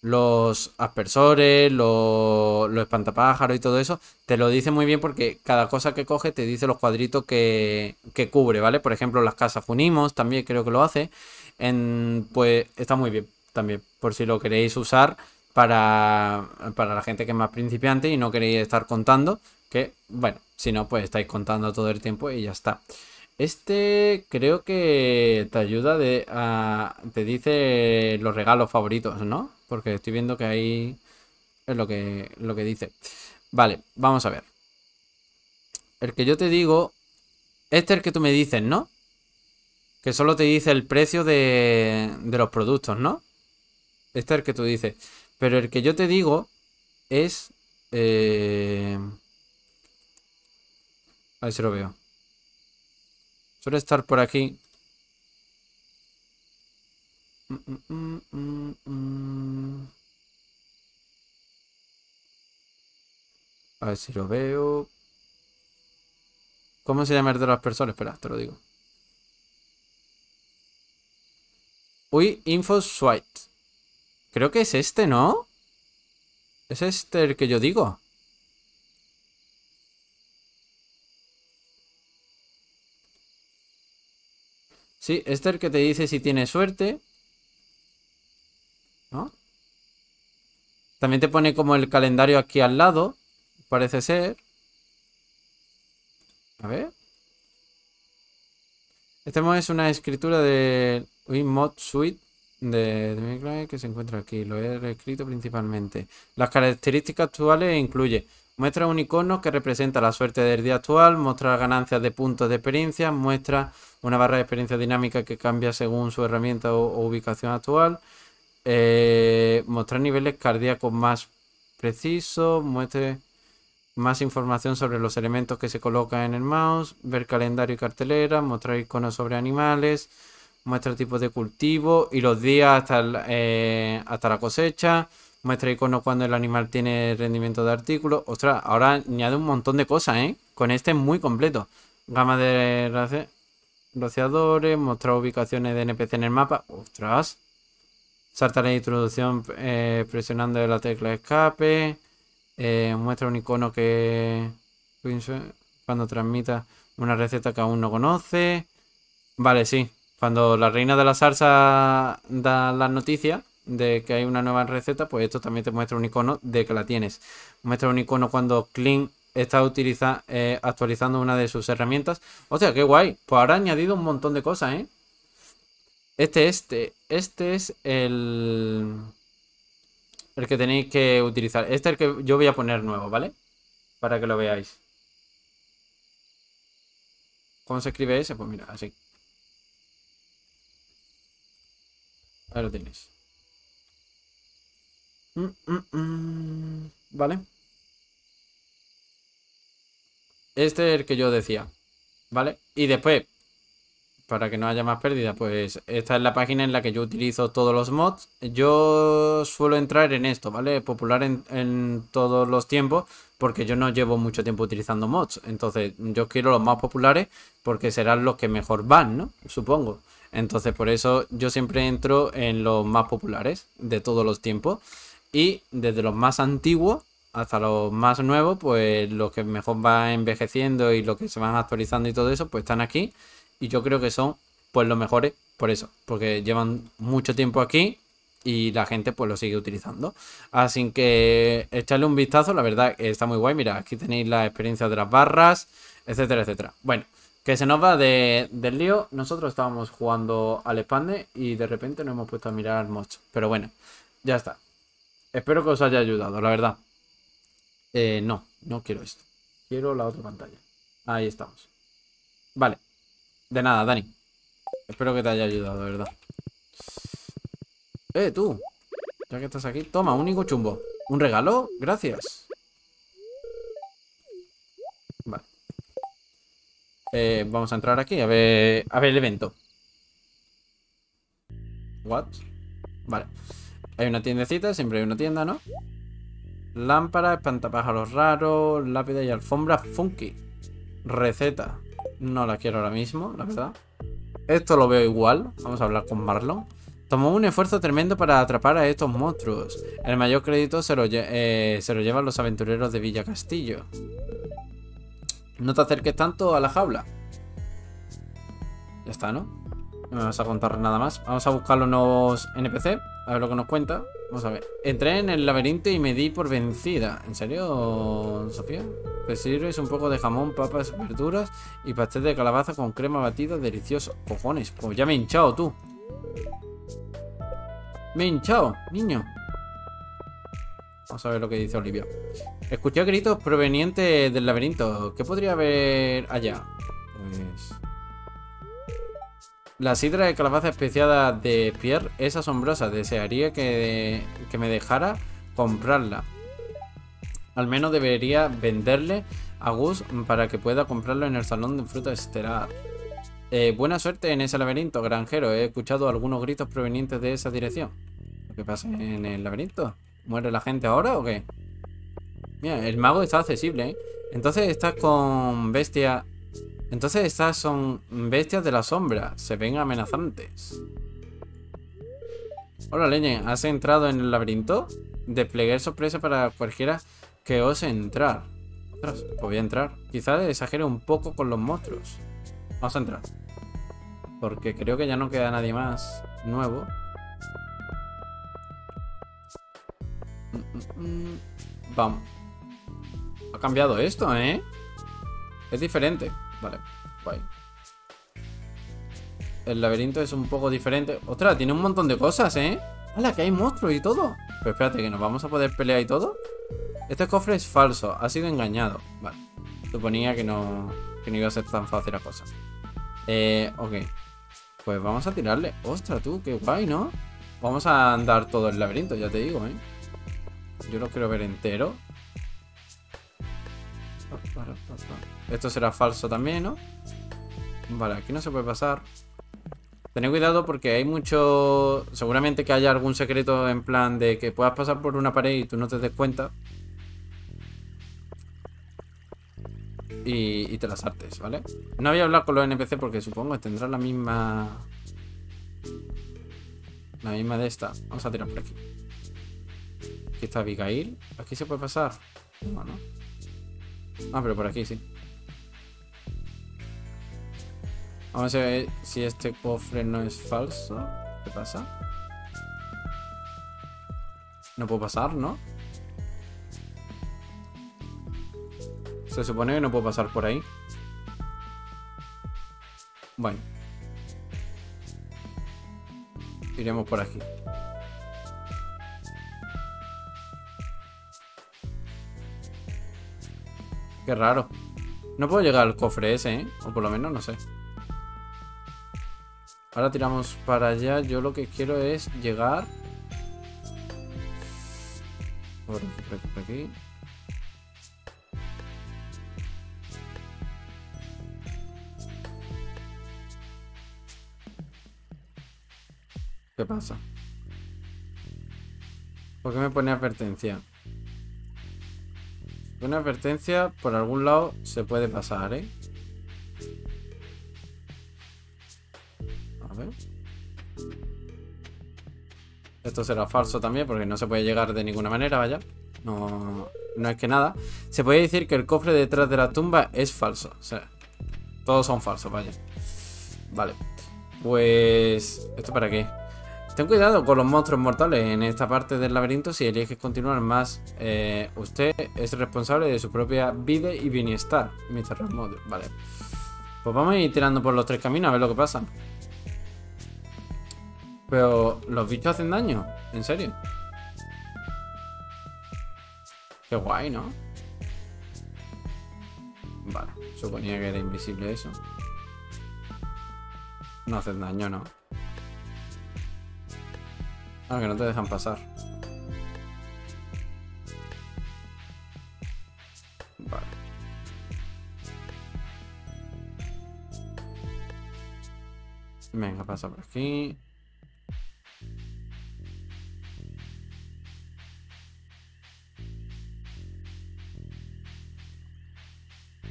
los aspersores, los espantapájaros y todo eso. Te lo dice muy bien porque cada cosa que coge te dice los cuadritos que cubre, ¿vale? Por ejemplo, las casas unimos también creo que lo hace. Pues está muy bien también por si lo queréis usar para la gente que es más principiante y no queréis estar contando. Que bueno, si no pues estáis contando todo el tiempo y ya está. Este creo que te ayuda te dice los regalos favoritos, ¿no? Porque estoy viendo que ahí es lo que dice. Vale, vamos a ver. El que yo te digo, este es el que tú me dices, ¿no? Que solo te dice el precio de los productos, ¿no? Este es el que tú dices. Pero el que yo te digo es... A ver si lo veo. Suele estar por aquí. A ver si lo veo. ¿Cómo se llama el de las personas? Espera, te lo digo. Uy, InfoSwipe. Creo que es este, ¿no? Es este el que yo digo. Sí, este es el que te dice si tienes suerte, ¿no? También te pone como el calendario aquí al lado, parece ser. A ver. Este es una escritura de Mod Suite de Miclane que se encuentra aquí. Lo he reescrito principalmente. Las características actuales incluye... Muestra un icono que representa la suerte del día actual, muestra ganancias de puntos de experiencia, muestra una barra de experiencia dinámica que cambia según su herramienta o ubicación actual, mostrar niveles cardíacos más precisos, muestra más información sobre los elementos que se colocan en el mouse, ver calendario y cartelera, mostrar iconos sobre animales, muestra tipos de cultivo y los días hasta la cosecha. Muestra icono cuando el animal tiene rendimiento de artículos. Ostras, ahora añade un montón de cosas, ¿eh? Con este es muy completo. Gama de rociadores, mostrar ubicaciones de NPC en el mapa. Ostras. Salta la introducción presionando la tecla escape. Muestra un icono que... Cuando transmita una receta que aún no conoce. Vale, sí. Cuando la reina de la salsa da las noticias de que hay una nueva receta, pues esto también te muestra un icono de que la tienes. Muestra un icono cuando Clint está actualizando una de sus herramientas. O sea, qué guay. Pues ahora ha añadido un montón de cosas, ¿eh? Este es el que tenéis que utilizar. Este es el que yo voy a poner nuevo, ¿vale? Para que lo veáis. ¿Cómo se escribe ese? Pues mira, así. Ahí lo tenéis. Vale. Este es el que yo decía, ¿vale? Y después, para que no haya más pérdida, pues esta es la página en la que yo utilizo todos los mods. Yo suelo entrar en esto, ¿vale? Popular en todos los tiempos, porque yo no llevo mucho tiempo utilizando mods. Entonces yo quiero los más populares porque serán los que mejor van, ¿no? Supongo. Entonces por eso yo siempre entro en los más populares de todos los tiempos. Y desde los más antiguos hasta los más nuevos, pues los que mejor van envejeciendo y los que se van actualizando y todo eso, pues están aquí. Y yo creo que son pues los mejores por eso, porque llevan mucho tiempo aquí y la gente pues lo sigue utilizando. Así que echarle un vistazo, la verdad está muy guay. Mira, aquí tenéis la experiencia de las barras, etcétera, etcétera. Bueno, que se nos va del lío. Nosotros estábamos jugando al Expanded y de repente nos hemos puesto a mirar mods. Pero bueno, ya está. Espero que os haya ayudado, la verdad. No quiero esto. Quiero la otra pantalla. Ahí estamos. Vale. De nada, Dani. Espero que te haya ayudado, de verdad. Tú. Ya que estás aquí. Toma, único chumbo. ¿Un regalo? Gracias. Vale. Vamos a entrar aquí a ver el evento. What? Vale. Hay una tiendecita, siempre hay una tienda, ¿no? Lámpara, espantapájaros raros, lápida y alfombra funky. Receta. No la quiero ahora mismo, la verdad. Esto lo veo igual. Vamos a hablar con Marlon. Tomó un esfuerzo tremendo para atrapar a estos monstruos. El mayor crédito se lo llevan los aventureros de Villa Castillo. No te acerques tanto a la jaula. Ya está, ¿no? No me vas a contar nada más. Vamos a buscar los nuevos NPC. A ver lo que nos cuenta. Vamos a ver. Entré en el laberinto y me di por vencida. ¿En serio, Sofía? Te sirves un poco de jamón, papas, verduras y pastel de calabaza con crema batida. Delicioso. Cojones, pues ya me he hinchado, tú. Me he hinchado, niño. Vamos a ver lo que dice Olivia. Escuché gritos provenientes del laberinto. ¿Qué podría haber allá? Pues... La sidra de calabaza especiada de Pierre es asombrosa. Desearía que me dejara comprarla. Al menos debería venderle a Gus para que pueda comprarlo en el salón de fruta estelar. Buena suerte en ese laberinto, granjero. He escuchado algunos gritos provenientes de esa dirección. ¿Lo que pasa en el laberinto? ¿Muere la gente ahora o qué? Mira, el mago está accesible, ¿eh? Entonces estás con bestia... Entonces estas son bestias de la sombra. Se ven amenazantes. Hola, Leyend. ¿Has entrado en el laberinto? Desplegué sorpresa para cualquiera que ose entrar. Ostras, pues voy a entrar. Quizás exagere un poco con los monstruos. Vamos a entrar. Porque creo que ya no queda nadie más nuevo. Vamos. Ha cambiado esto, ¿eh? Es diferente. Vale, guay. El laberinto es un poco diferente. Ostras, tiene un montón de cosas, ¿eh? ¡Hala, que hay monstruos y todo! Pero espérate, ¿que nos vamos a poder pelear y todo? Este cofre es falso, ha sido engañado. Vale, suponía que no iba a ser tan fácil la cosa. Ok. Pues vamos a tirarle. Ostras, tú, qué guay, ¿no? Vamos a andar todo el laberinto, ya te digo, ¿eh? Yo lo quiero ver entero. Esto será falso también, ¿no? Vale, aquí no se puede pasar. Tened cuidado porque hay mucho... Seguramente que haya algún secreto en plan de que puedas pasar por una pared y tú no te des cuenta. Y te las artes, ¿vale? No voy a hablar con los NPC porque supongo que tendrán la misma... La misma de esta. Vamos a tirar por aquí. Aquí está Abigail. ¿Aquí se puede pasar? No, no. Ah, pero por aquí sí. Vamos a ver si este cofre no es falso. ¿Qué pasa? No puedo pasar, ¿no? Se supone que no puedo pasar por ahí. Bueno. Iremos por aquí. Qué raro. No puedo llegar al cofre ese, ¿eh? O por lo menos no sé. Ahora tiramos para allá. Yo lo que quiero es llegar por aquí, por aquí, por aquí. ¿Qué pasa? ¿Por qué me pone advertencia? Una advertencia, por algún lado se puede pasar, ¿eh? A ver. Esto será falso también porque no se puede llegar de ninguna manera, vaya. No, no es que nada. Se puede decir que el cofre detrás de la tumba es falso. O sea, todos son falsos, vaya. Vale. Pues... ¿Esto para qué? Ten cuidado con los monstruos mortales en esta parte del laberinto. Si eliges continuar más, usted es responsable de su propia vida y bienestar, Mr. Rasmodius. Vale. Pues vamos a ir tirando por los tres caminos a ver lo que pasa. Pero los bichos hacen daño, en serio. Qué guay, ¿no? Vale, suponía que era invisible eso. No hacen daño, ¿no? Ah, que no te dejan pasar. Vale. Venga, pasa por aquí.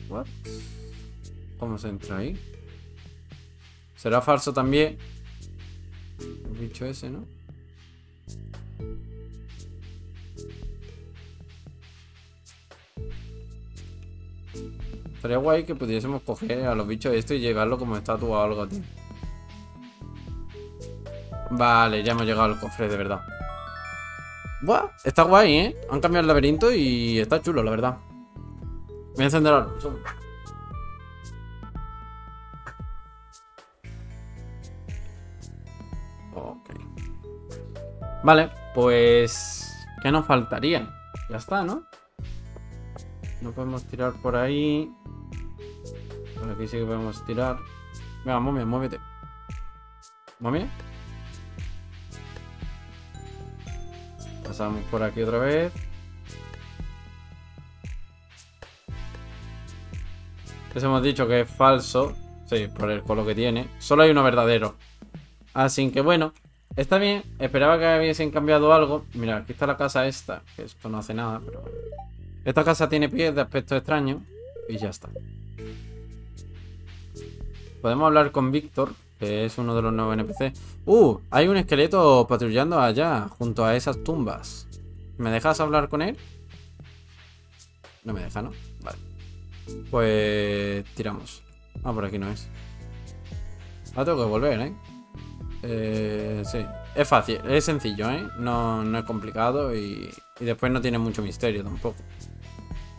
¿What? ¿Cómo se entra ahí? Será falso también. El bicho ese, ¿no? Estaría guay que pudiésemos coger a los bichos estos y llevarlo como estatua o algo, tío. Vale, ya hemos llegado al cofre, de verdad. Buah, está guay, ¿eh? Han cambiado el laberinto y está chulo, la verdad. Voy a encender la luz. Ok. Vale, pues... ¿qué nos faltaría? Ya está, ¿no? No podemos tirar por ahí. Por aquí sí que podemos tirar. Venga, momia, muévete. ¿Momia? Pasamos por aquí otra vez. Les hemos dicho que es falso. Sí, por el color que tiene. Solo hay uno verdadero. Así que bueno, está bien. Esperaba que hubiesen cambiado algo. Mira, aquí está la casa esta. Que esto no hace nada, pero bueno. Esta casa tiene pies de aspecto extraño y ya está. Podemos hablar con Víctor, que es uno de los nuevos NPC. Hay un esqueleto patrullando allá, junto a esas tumbas. ¿Me dejas hablar con él? No me deja, ¿no? Vale. Pues tiramos. Ah, por aquí no es. Ah, tengo que volver, ¿eh? Sí. Es fácil, es sencillo, ¿eh? No es complicado y después no tiene mucho misterio tampoco.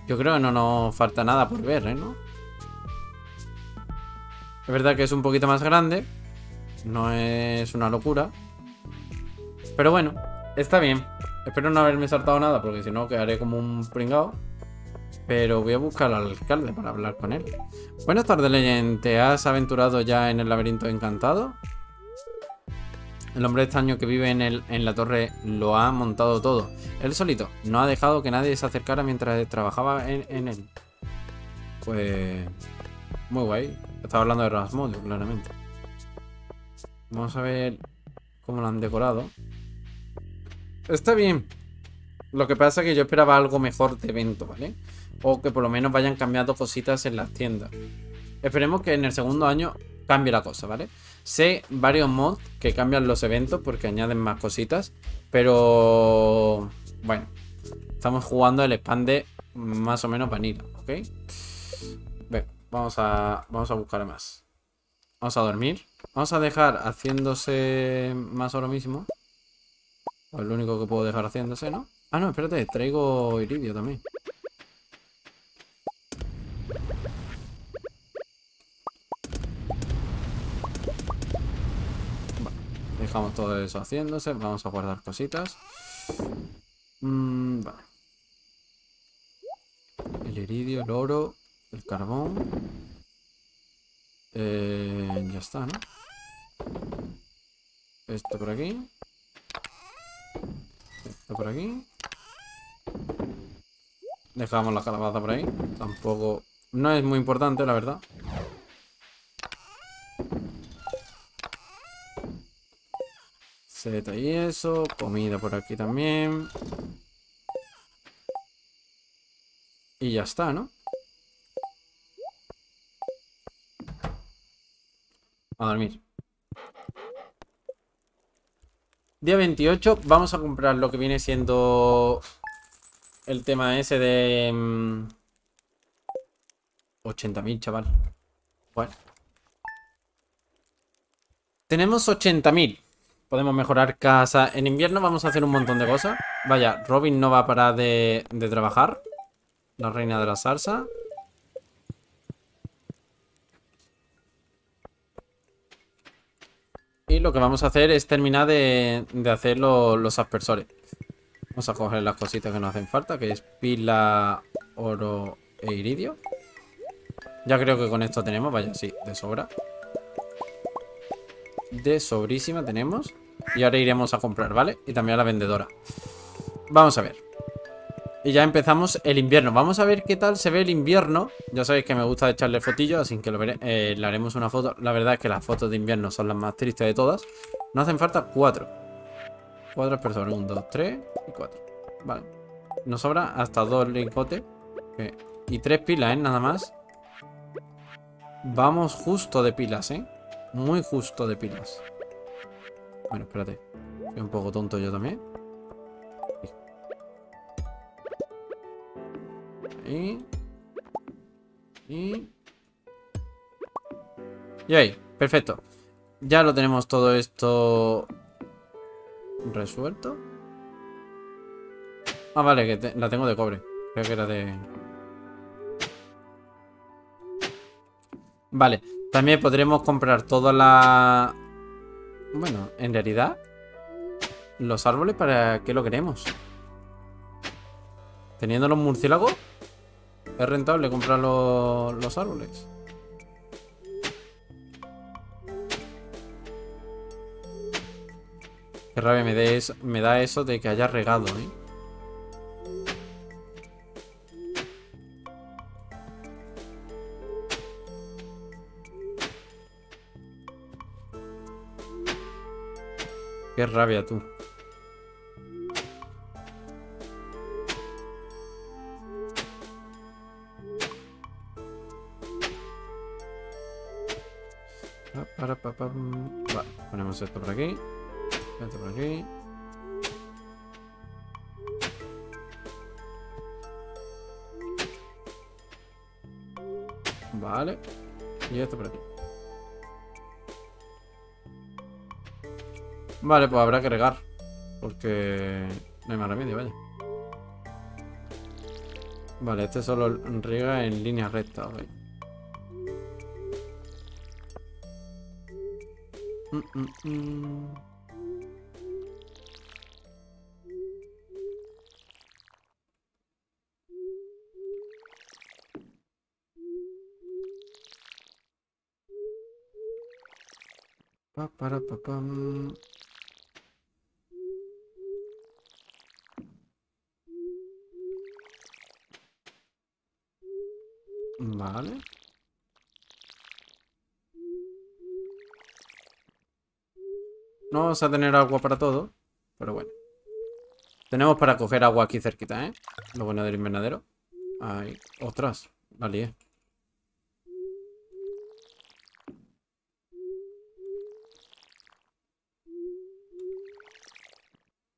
Yo creo que no nos falta nada por ver, ¿eh? ¿No? Es verdad que es un poquito más grande. No es una locura. Pero bueno, está bien. Espero no haberme saltado nada porque si no quedaré como un pringao. Pero voy a buscar al alcalde para hablar con él. Buenas tardes, Leyend. ¿Te has aventurado ya en el laberinto encantado? El hombre extraño que vive en la torre lo ha montado todo. Él solito. No ha dejado que nadie se acercara mientras trabajaba en él. Pues... muy guay. Estaba hablando de Rasmodius, claramente. Vamos a ver cómo lo han decorado. Está bien. Lo que pasa es que yo esperaba algo mejor de evento, ¿vale? O que por lo menos vayan cambiando cositas en las tiendas. Esperemos que en el segundo año cambie la cosa, ¿vale? Sé varios mods que cambian los eventos porque añaden más cositas, pero bueno, estamos jugando el expande más o menos vanilla, ¿ok? Bien, vamos a buscar más. Vamos a dormir. Vamos a dejar haciéndose más ahora mismo. O es lo único que puedo dejar haciéndose, ¿no? Ah, no, espérate, traigo iridio también. Dejamos todo eso haciéndose. Vamos a guardar cositas. Vale. El iridio, el oro, el carbón. Ya está, ¿no? Esto por aquí. Esto por aquí. Dejamos la calabaza por ahí. Tampoco... no es muy importante, la verdad. Y eso, comida por aquí también. Y ya está, ¿no? A dormir. Día 28, vamos a comprar lo que viene siendo el tema ese de 80.000, chaval. Bueno. Tenemos 80.000. Podemos mejorar casa. En invierno vamos a hacer un montón de cosas. Vaya, Robin no va a parar de trabajar. La reina de la salsa. Y lo que vamos a hacer es terminar de hacer los aspersores. Vamos a coger las cositas que nos hacen falta, que es pila, oro e iridio. Ya creo que con esto tenemos, vaya, sí, de sobra. De sobrísima tenemos. Y ahora iremos a comprar, ¿vale? Y también a la vendedora. Vamos a ver. Y ya empezamos el invierno. Vamos a ver qué tal se ve el invierno. Ya sabéis que me gusta echarle fotillos, así que le haremos una foto. La verdad es que las fotos de invierno son las más tristes de todas. Nos hacen falta 4. 4 personas. 1, 2, 3 y 4. Vale. Nos sobra hasta 2 lingotes. Okay. Y 3 pilas, ¿eh? Nada más. Vamos justo de pilas, ¿eh? muy justo de pilas. Bueno, espérate. Soy un poco tonto yo también. Ahí. Y ahí. Perfecto. Ya lo tenemos todo esto resuelto. Ah, vale, que la tengo de cobre. Creo que era de... Vale, también podremos comprar toda la... Bueno, en realidad... Los árboles, ¿para qué lo queremos? Teniendo los murciélagos, es rentable comprar los árboles. Qué rabia me da eso de que haya regado, ¿eh? Qué rabia, tú. Vale, ponemos esto por aquí. Esto por aquí. Vale. Y esto por aquí. Vale, pues habrá que regar. Porque no hay más remedio, vaya. Vale, este solo riega en línea recta, ok. Pa, para, pa, pam. Vale. No vamos a tener agua para todo, pero bueno. Tenemos para coger agua aquí cerquita, ¿eh? Lo bueno del invernadero. Ay, ostras, la lié.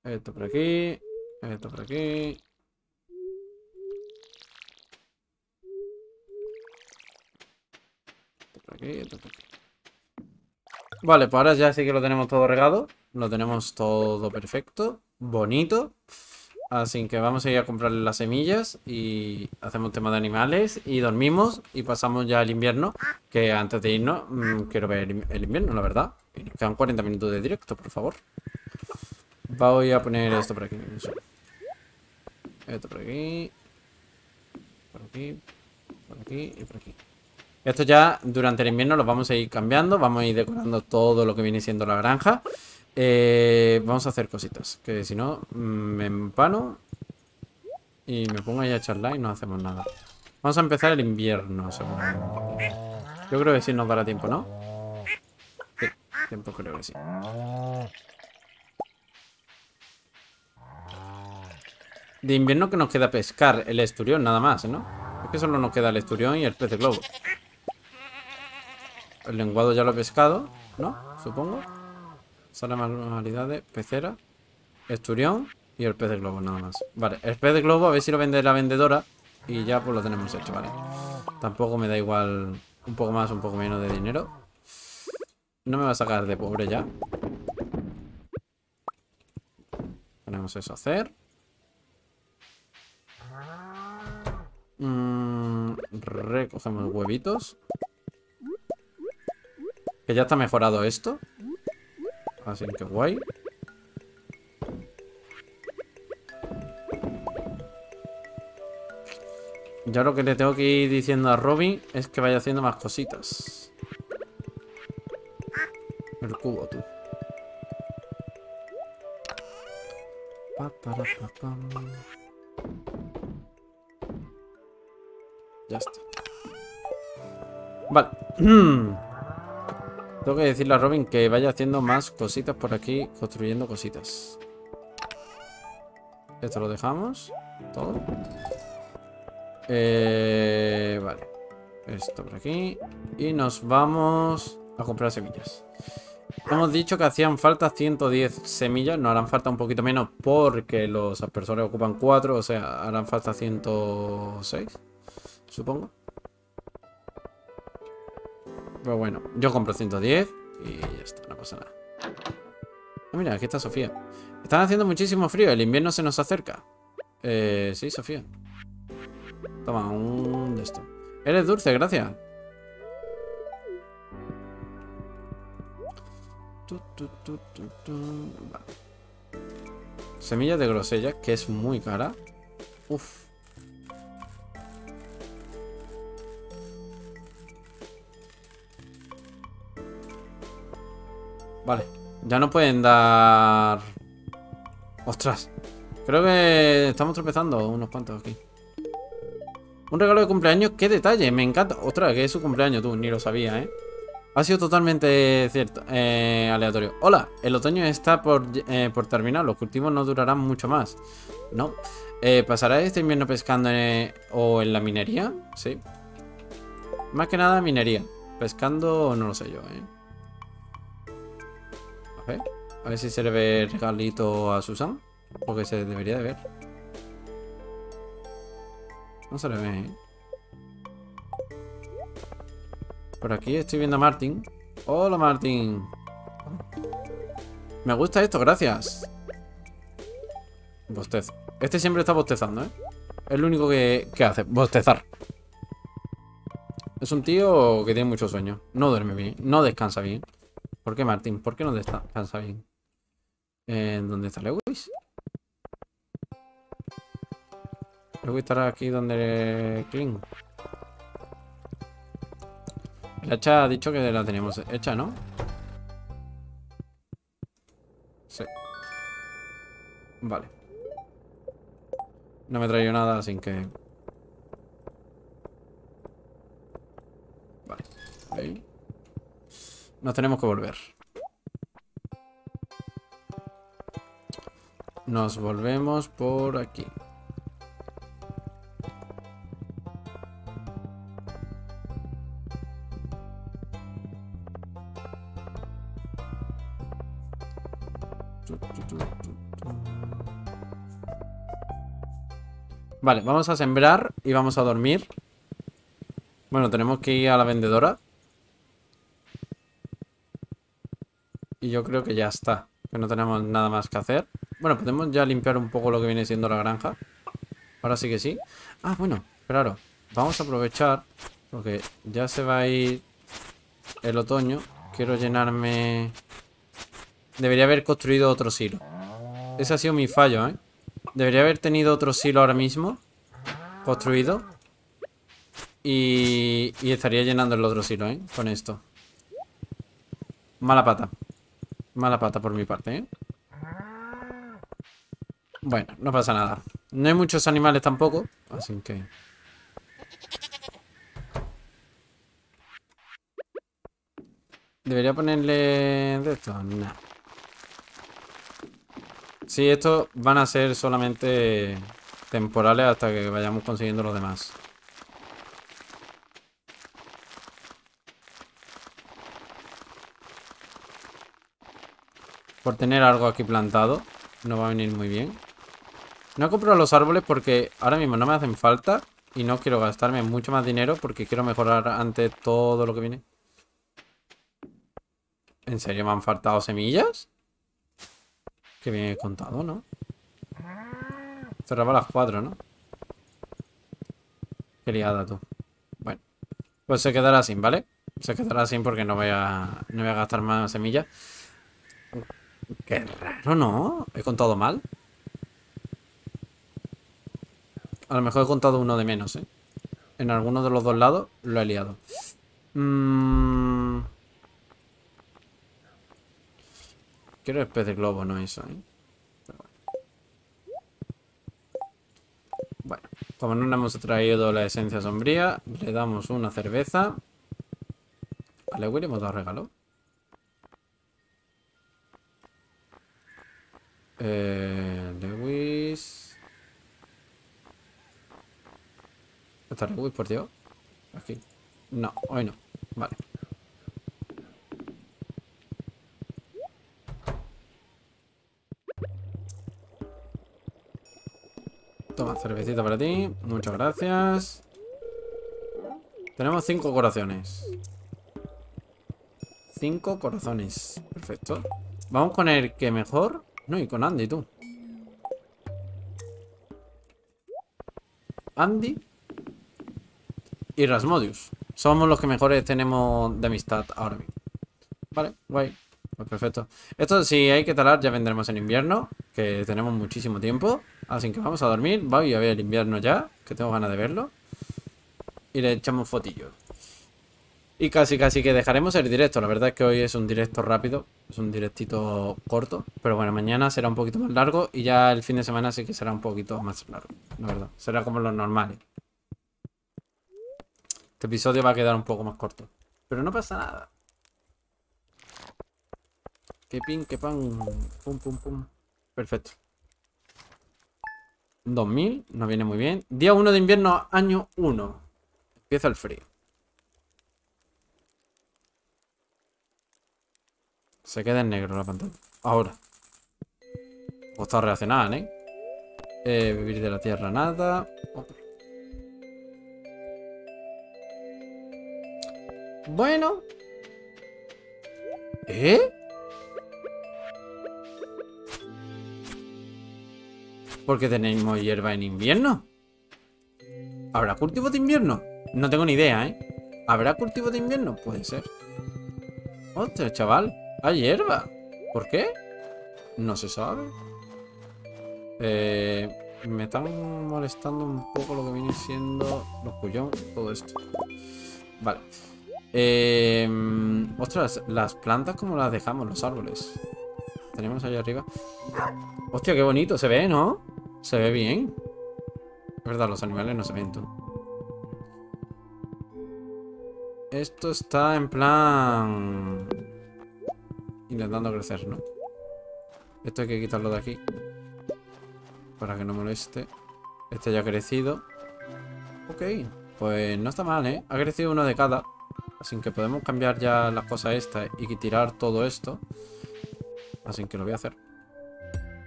Esto por aquí, esto por aquí. Vale, pues ahora ya sí que lo tenemos todo regado. Lo tenemos todo perfecto, bonito. Así que vamos a ir a comprarle las semillas y hacemos tema de animales y dormimos y pasamos ya el invierno. Que antes de irnos, quiero ver el invierno, la verdad. Y nos quedan 40 minutos de directo, por favor. Voy a poner esto por aquí. Esto por aquí. Por aquí. Por aquí y por aquí. Esto ya durante el invierno los vamos a ir cambiando. Vamos a ir decorando todo lo que viene siendo la granja. Vamos a hacer cositas. Que si no, me empano. Y me pongo ahí a charlar y no hacemos nada. Vamos a empezar el invierno, según. Yo creo que sí nos dará tiempo, ¿no? Sí, tiempo creo que sí. De invierno que nos queda pescar el esturión, nada más, ¿no? Es que solo nos queda el esturión y el pez de globo. El lenguado ya lo he pescado, ¿no? Supongo. Sala manualidades, pecera, esturión y el pez de globo, nada más. Vale, el pez de globo a ver si lo vende la vendedora y ya pues lo tenemos hecho, vale. Tampoco me da igual un poco más, un poco menos de dinero. No me va a sacar de pobre ya. Tenemos eso a hacer. Recogemos huevitos. Que ya está mejorado esto. Así que guay. Ya lo que le tengo que ir diciendo a Robin es que vaya haciendo más cositas. El cubo, tú. Ya está. Vale. Tengo que decirle a Robin que vaya haciendo más cositas por aquí, construyendo cositas. Esto lo dejamos. Todo. Vale. Esto por aquí. Y nos vamos a comprar semillas. Hemos dicho que hacían falta 110 semillas. Nos harán falta un poquito menos porque los aspersores ocupan 4. O sea, harán falta 106, supongo. Pero bueno, yo compro 110 y ya está, no pasa nada. Ah, mira, aquí está Sofía. Están haciendo muchísimo frío, el invierno se nos acerca. Sí, Sofía. Toma, un de esto. Eres dulce, gracias. Vale. Semillas de grosella, que es muy cara. Uf. Vale, ya no pueden dar... Ostras, creo que estamos tropezando unos cuantos aquí. Un regalo de cumpleaños, qué detalle, me encanta. Ostras, que es su cumpleaños, tú, ni lo sabía, ¿eh? Ha sido totalmente cierto, aleatorio. Hola, el otoño está por terminar. Los cultivos no durarán mucho más. No. ¿Pasará este invierno pescando o en la minería? Sí. Más que nada minería. Pescando no lo sé yo, A ver si se le ve el regalito a Susan. Porque se debería de ver. No se le ve, Por aquí estoy viendo a Martin. Hola, Martin. Me gusta esto, gracias. Bostezo. Este siempre está bostezando, Es lo único que hace, bostezar. Es un tío que tiene mucho sueño. No duerme bien, no descansa bien. ¿Por qué, Martin? ¿Por qué no descansa bien? ¿Dónde está Lewis? Lewis estará aquí donde Clint. La hacha ha dicho que la tenemos hecha, ¿no? Sí. Vale. No me traigo nada sin que... Vale. Ahí. Nos tenemos que volver. Nos volvemos por aquí. Vale, vamos a sembrar y vamos a dormir. Bueno, tenemos que ir a la vendedora. Y yo creo que ya está. Que no tenemos nada más que hacer. Bueno, podemos ya limpiar un poco lo que viene siendo la granja. Ahora sí que sí. Ah, bueno, claro. Vamos a aprovechar. Porque ya se va a ir el otoño. Quiero llenarme... Debería haber construido otro silo. Ese ha sido mi fallo, Debería haber tenido otro silo ahora mismo construido y estaría llenando el otro silo, con esto. Mala pata por mi parte, Bueno, no pasa nada. No hay muchos animales tampoco, así que... ¿Debería ponerle de esto? No. Sí, estos van a ser solamente temporales hasta que vayamos consiguiendo los demás. Por tener algo aquí plantado, no va a venir muy bien. No he comprado los árboles porque ahora mismo no me hacen falta y no quiero gastarme mucho más dinero porque quiero mejorar antes todo lo que viene. ¿En serio me han faltado semillas? Que bien he contado, ¿no? Cerraba a las 4, ¿no? Qué liada tú. Bueno, pues se quedará sin, ¿vale? Se quedará sin porque no voy a gastar más semillas. Qué raro, ¿no? ¿He contado mal? A lo mejor he contado uno de menos, En alguno de los dos lados lo he liado. Quiero especie de globo, no eso, Pero bueno. Como no nos hemos traído la esencia sombría, le damos una cerveza. A Lewis le hemos dado regalo. Lewis. ¿Está Lewis, por Dios? Aquí. No, hoy no. Vale. Toma, cervecita para ti. Muchas gracias. Tenemos 5 corazones. 5 corazones. Perfecto. Vamos con el que mejor. No, y con Andy, tú. Andy y Rasmodius. Somos los que mejores tenemos de amistad ahora mismo. Vale, guay. Pues perfecto. Esto si hay que talar ya vendremos en invierno, que tenemos muchísimo tiempo. Así que vamos a dormir. Voy a ver el invierno ya, que tengo ganas de verlo. Y le echamos fotillos. Y casi que dejaremos el directo. La verdad es que hoy es un directo rápido. Es un directito corto. Pero bueno, mañana será un poquito más largo. Y ya el fin de semana sí que será un poquito más largo. La verdad, será como los normales. Este episodio va a quedar un poco más corto. Pero no pasa nada. Que pin, que pan. Pum, pum, pum. Perfecto. 2000, nos viene muy bien. Día 1 de invierno, año 1. Empieza el frío. Se queda en negro la pantalla. Ahora. O está relacionada, ¿eh? Vivir de la tierra, nada. Okay. Bueno. ¿Eh? ¿Por qué tenemos hierba en invierno? ¿Habrá cultivo de invierno? No tengo ni idea, ¿eh? ¿Habrá cultivo de invierno? Puede ser. Hostia, chaval. Hay hierba. ¿Por qué? No se sabe. Me están molestando un poco lo que viene siendo los puyones, todo esto. Vale. Ostras, las plantas como las dejamos, los árboles. Tenemos allá arriba. Hostia, qué bonito. Se ve, ¿no? Se ve bien. Es verdad, los animales no se ven, tú. Esto está en plan... intentando crecer, ¿no? Esto hay que quitarlo de aquí para que no moleste. Este ya ha crecido. Ok, pues no está mal, ¿eh? Ha crecido uno de cada. Así que podemos cambiar ya las cosas estas y tirar todo esto. Así que lo voy a hacer.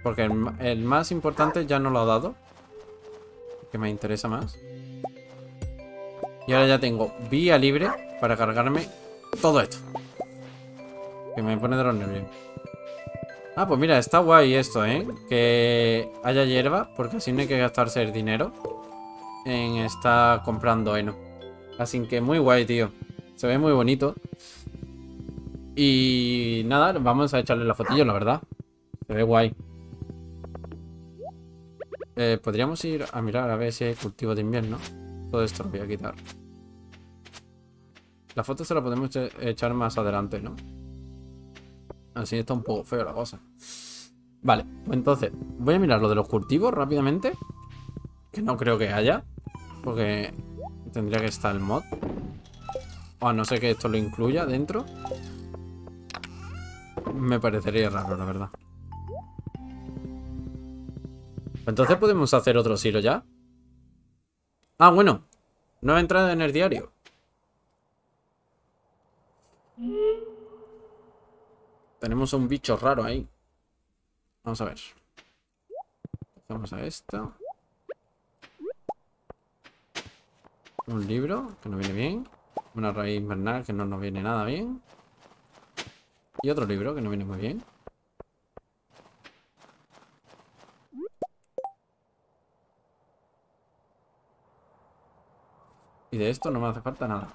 Porque el más importante ya no lo ha dado, que me interesa más. Y ahora ya tengo vía libre para cargarme todo esto, que me pone de los nervios. Ah, pues mira, está guay esto, ¿eh? Que haya hierba, porque así no hay que gastarse el dinero en estar comprando heno. Así que muy guay, tío. Se ve muy bonito. Y nada, vamos a echarle la fotillo, la verdad. Se ve guay. Podríamos ir a mirar a ver si hay cultivo de invierno. Todo esto lo voy a quitar. La foto se la podemos echar más adelante, ¿no? Así está un poco feo la cosa. Vale, pues entonces voy a mirar lo de los cultivos rápidamente, que no creo que haya, porque tendría que estar el mod, o a no ser que esto lo incluya dentro. Me parecería raro, la verdad. Entonces podemos hacer otro silo ya. Ah, bueno, nueva entrada en el diario. Tenemos un bicho raro ahí. Vamos a ver. Vamos a esto. Un libro, que no viene bien. Una raíz invernal, que no nos viene nada bien. Y otro libro, que no viene muy bien. Y de esto no me hace falta nada.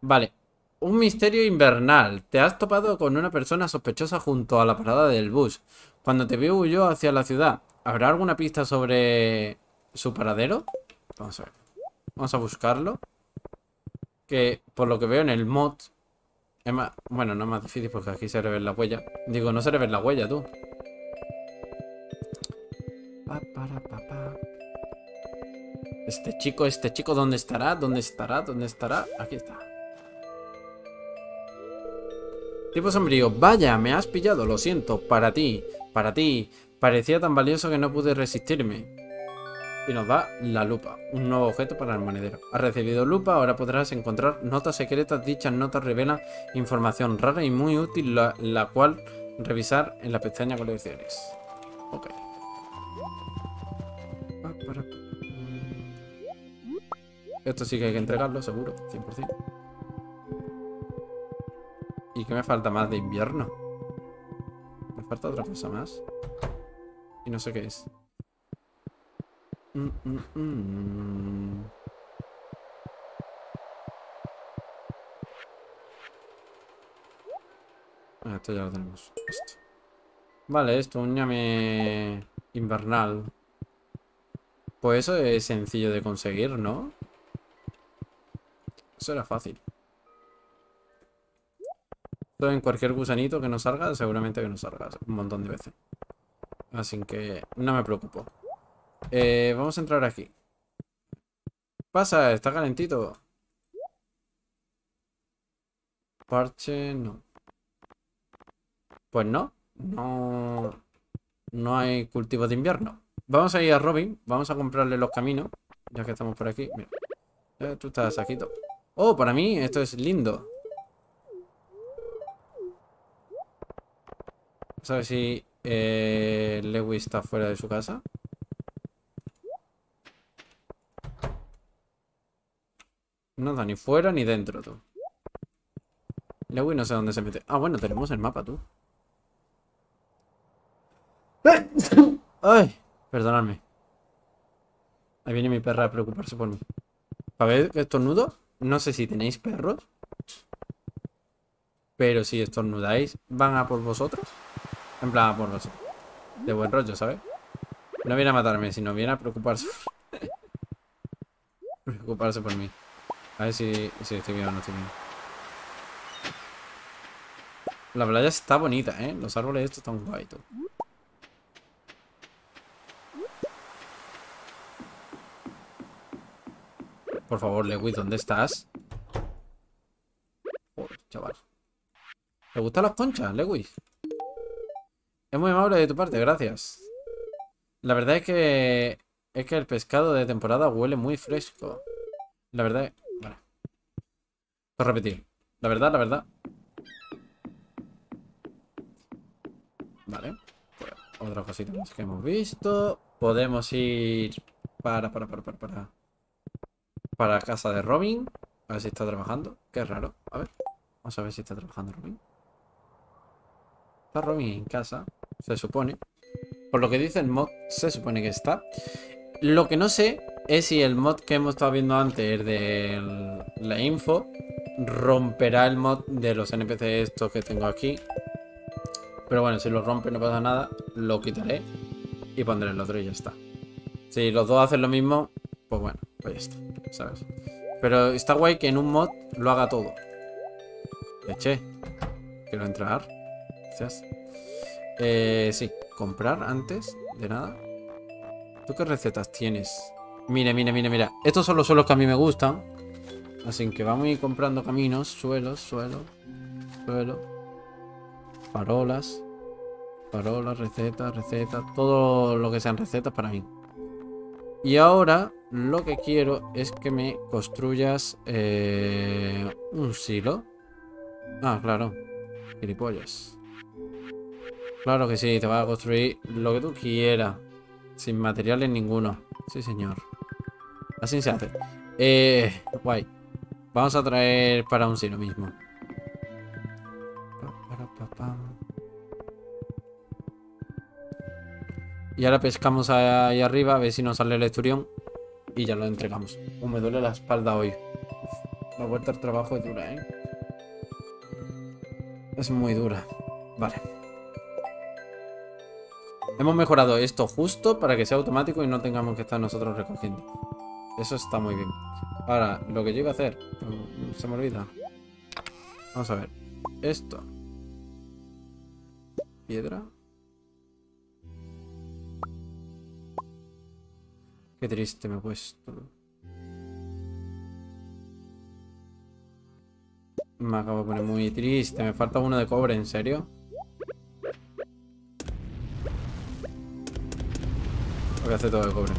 Vale. Un misterio invernal. Te has topado con una persona sospechosa junto a la parada del bus. Cuando te vio huyó hacia la ciudad. ¿Habrá alguna pista sobre su paradero? Vamos a ver. Vamos a buscarlo. Que por lo que veo en el mod es más... bueno, no es más difícil porque aquí se revela la huella. Digo, no se revela la huella, tú. Este chico, ¿dónde estará? ¿Dónde estará? ¿Dónde estará? Aquí está. Tipo sombrío. Vaya, me has pillado, lo siento. Para ti, para ti. Parecía tan valioso que no pude resistirme. Y nos da la lupa. Un nuevo objeto para el monedero. Has recibido lupa, ahora podrás encontrar notas secretas. Dichas notas revelan información rara y muy útil, la cual revisar en la pestaña colecciones. Ok. Esto sí que hay que entregarlo, seguro, 100%. ¿Y qué me falta más de invierno? Me falta otra cosa más. Y no sé qué es. Ah, esto ya lo tenemos. Esto. Vale, esto, un ñame invernal. Pues eso es sencillo de conseguir, ¿no? Eso era fácil. Esto en cualquier gusanito que nos salga, seguramente que nos salga un montón de veces. Así que no me preocupo. Vamos a entrar aquí. Pasa, está calentito. Parche, no. Pues no. No hay cultivos de invierno. Vamos a ir a Robin. Vamos a comprarle los caminos. Ya que estamos por aquí. Mira. Tú estás saquito. Oh, para mí esto es lindo. ¿Sabes si Lewis está fuera de su casa? No está ni fuera ni dentro, tú. Lewis no sé dónde se mete. Ah, bueno, tenemos el mapa, tú. Ay, perdonadme. Ahí viene mi perra a preocuparse por mí. A ver, estornudo. No sé si tenéis perros, pero si estornudáis, van a por vosotros. En plan, a por vosotros. De buen rollo, ¿sabes? No viene a matarme, sino viene a preocuparse. Preocuparse por mí. A ver si estoy bien o no estoy bien. La playa está bonita, ¿eh? Los árboles estos están guay, tú. Por favor, Lewis, ¿dónde estás? Joder, chaval. ¿Te gustan las conchas, Lewis? Es muy amable de tu parte, gracias. La verdad es que... el pescado de temporada huele muy fresco. La verdad es... Vale. Por repetir. La verdad. Vale. Pues, otra cosita más que hemos visto. Podemos ir... Para casa de Robin. A ver si está trabajando. Qué raro. A ver. Vamos a ver si está trabajando Robin. Está Robin en casa. Se supone. Por lo que dice el mod, se supone que está. Lo que no sé es si el mod que hemos estado viendo antes de la info romperá el mod de los NPC estos que tengo aquí. Pero bueno, si lo rompe no pasa nada. Lo quitaré y pondré el otro y ya está. Si los dos hacen lo mismo, pues bueno. Ya está, ¿sabes? Pero está guay que en un mod lo haga todo. Eche. Quiero entrar. Gracias. Sí, comprar antes de nada. ¿Tú qué recetas tienes? Mira. Estos son los suelos que a mí me gustan. Así que vamos a ir comprando caminos. Suelo. Farolas, recetas. Todo lo que sean recetas para mí. Y ahora lo que quiero es que me construyas un silo. Ah, claro. Gilipollas. Claro que sí, te vas a construir lo que tú quieras. Sin materiales ninguno. Sí, señor. Así se hace. Guay. Vamos a traer para un silo mismo. Y ahora pescamos ahí arriba a ver si nos sale el esturión. Y ya lo entregamos. Me duele la espalda hoy. La vuelta al trabajo es dura, ¿eh? Es muy dura. Vale. Hemos mejorado esto justo para que sea automático y no tengamos que estar nosotros recogiendo. Eso está muy bien. Ahora, lo que yo iba a hacer... Se me olvida. Vamos a ver. Esto. Piedra. Qué triste me he puesto. Me acabo de poner muy triste. Me falta uno de cobre, ¿en serio? Voy a hacer todo de cobre.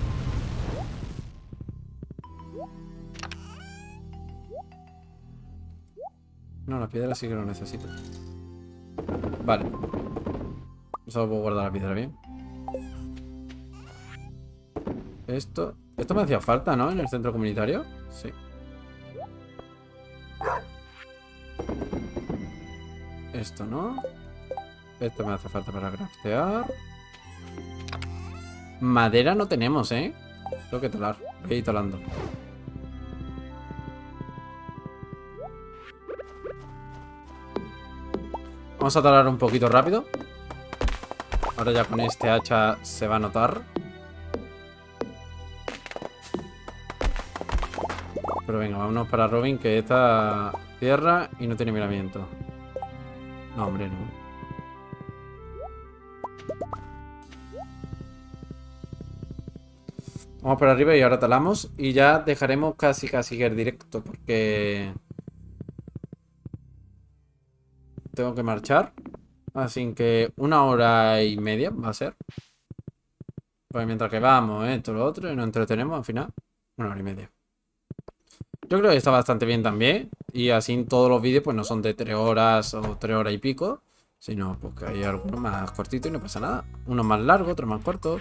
No, la piedra sí que lo necesito. Vale. Solo puedo guardar la piedra bien. Esto me hacía falta, ¿no? En el centro comunitario. Sí. Esto no. Esto me hace falta para craftear. Madera no tenemos, ¿eh? Tengo que talar. Voy a ir talando. Vamos a talar un poquito rápido. Ahora ya con este hacha se va a notar. Pero venga, vámonos para Robin, que esta tierra y no tiene miramiento. No, hombre, no. Vamos para arriba y ahora talamos. Y ya dejaremos casi el directo, porque tengo que marchar. Así que 1 hora y media va a ser. Pues mientras que vamos, esto, lo otro, y nos entretenemos al final. 1 hora y media. Yo creo que está bastante bien también. Y así en todos los vídeos pues no son de 3 horas o 3 horas y pico. Sino pues que hay algunos más cortitos y no pasa nada. Uno más largo, otro más corto.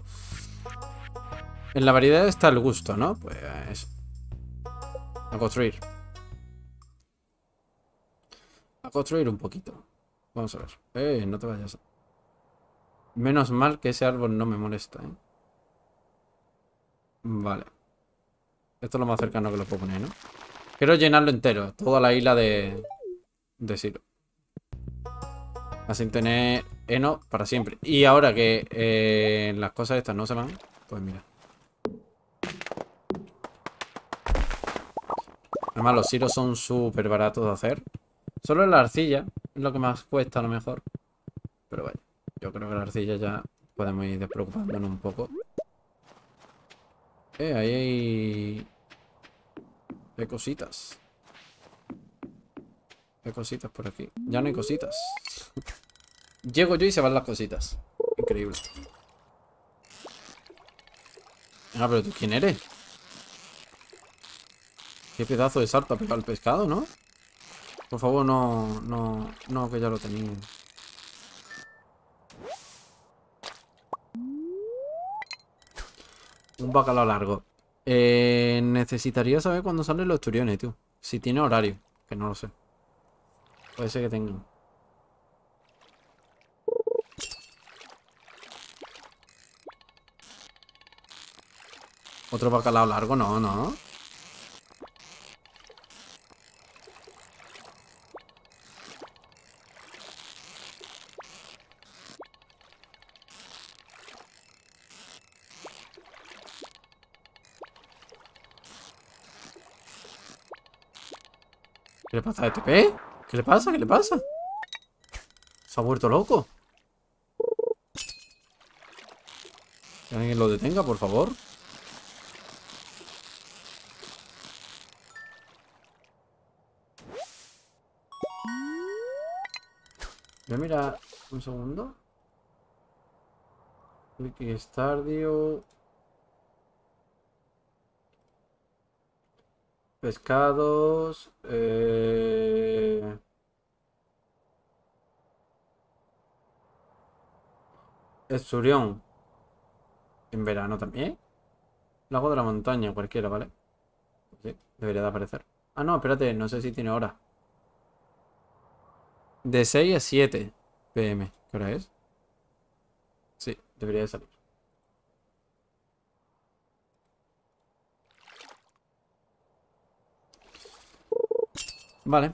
En la variedad está el gusto, ¿no? Pues eso. A construir. A construir un poquito. Vamos a ver. No te vayas. Menos mal que ese árbol no me molesta, ¿eh? Vale. Esto es lo más cercano que lo puedo poner, ¿no? Quiero llenarlo entero, toda la isla de silo. Así tener heno para siempre. Y ahora que las cosas estas no se van, pues mira. Además los silos son súper baratos de hacer. Solo la arcilla es lo que más cuesta a lo mejor. Pero vaya, yo creo que la arcilla ya podemos ir despreocupándonos un poco. Ahí hay... Hay cositas. Hay cositas por aquí. Ya no hay cositas. Llego yo y se van las cositas. Increíble. Ah, pero ¿tú quién eres? Qué pedazo de salto ha pegado el pescado, ¿no? Por favor, no... No, no, que ya lo tenía. Un bacalao largo. Necesitaría saber cuándo salen los turiones, tú. Si tiene horario, que no lo sé. Puede ser que tenga. Otro bacalao largo, no, no. ¿Qué le pasa a TP? ¿Qué le pasa? ¿Qué le pasa? Se ha vuelto loco. Que alguien lo detenga, por favor. Voy a mirar un segundo. Click Stardew. Pescados. Esturión. En verano también. Lago de la montaña, cualquiera, ¿vale? Sí, debería de aparecer. Ah, no, espérate, no sé si tiene hora. De 6 a 7 PM. ¿Qué hora es? Sí, debería de salir. Vale,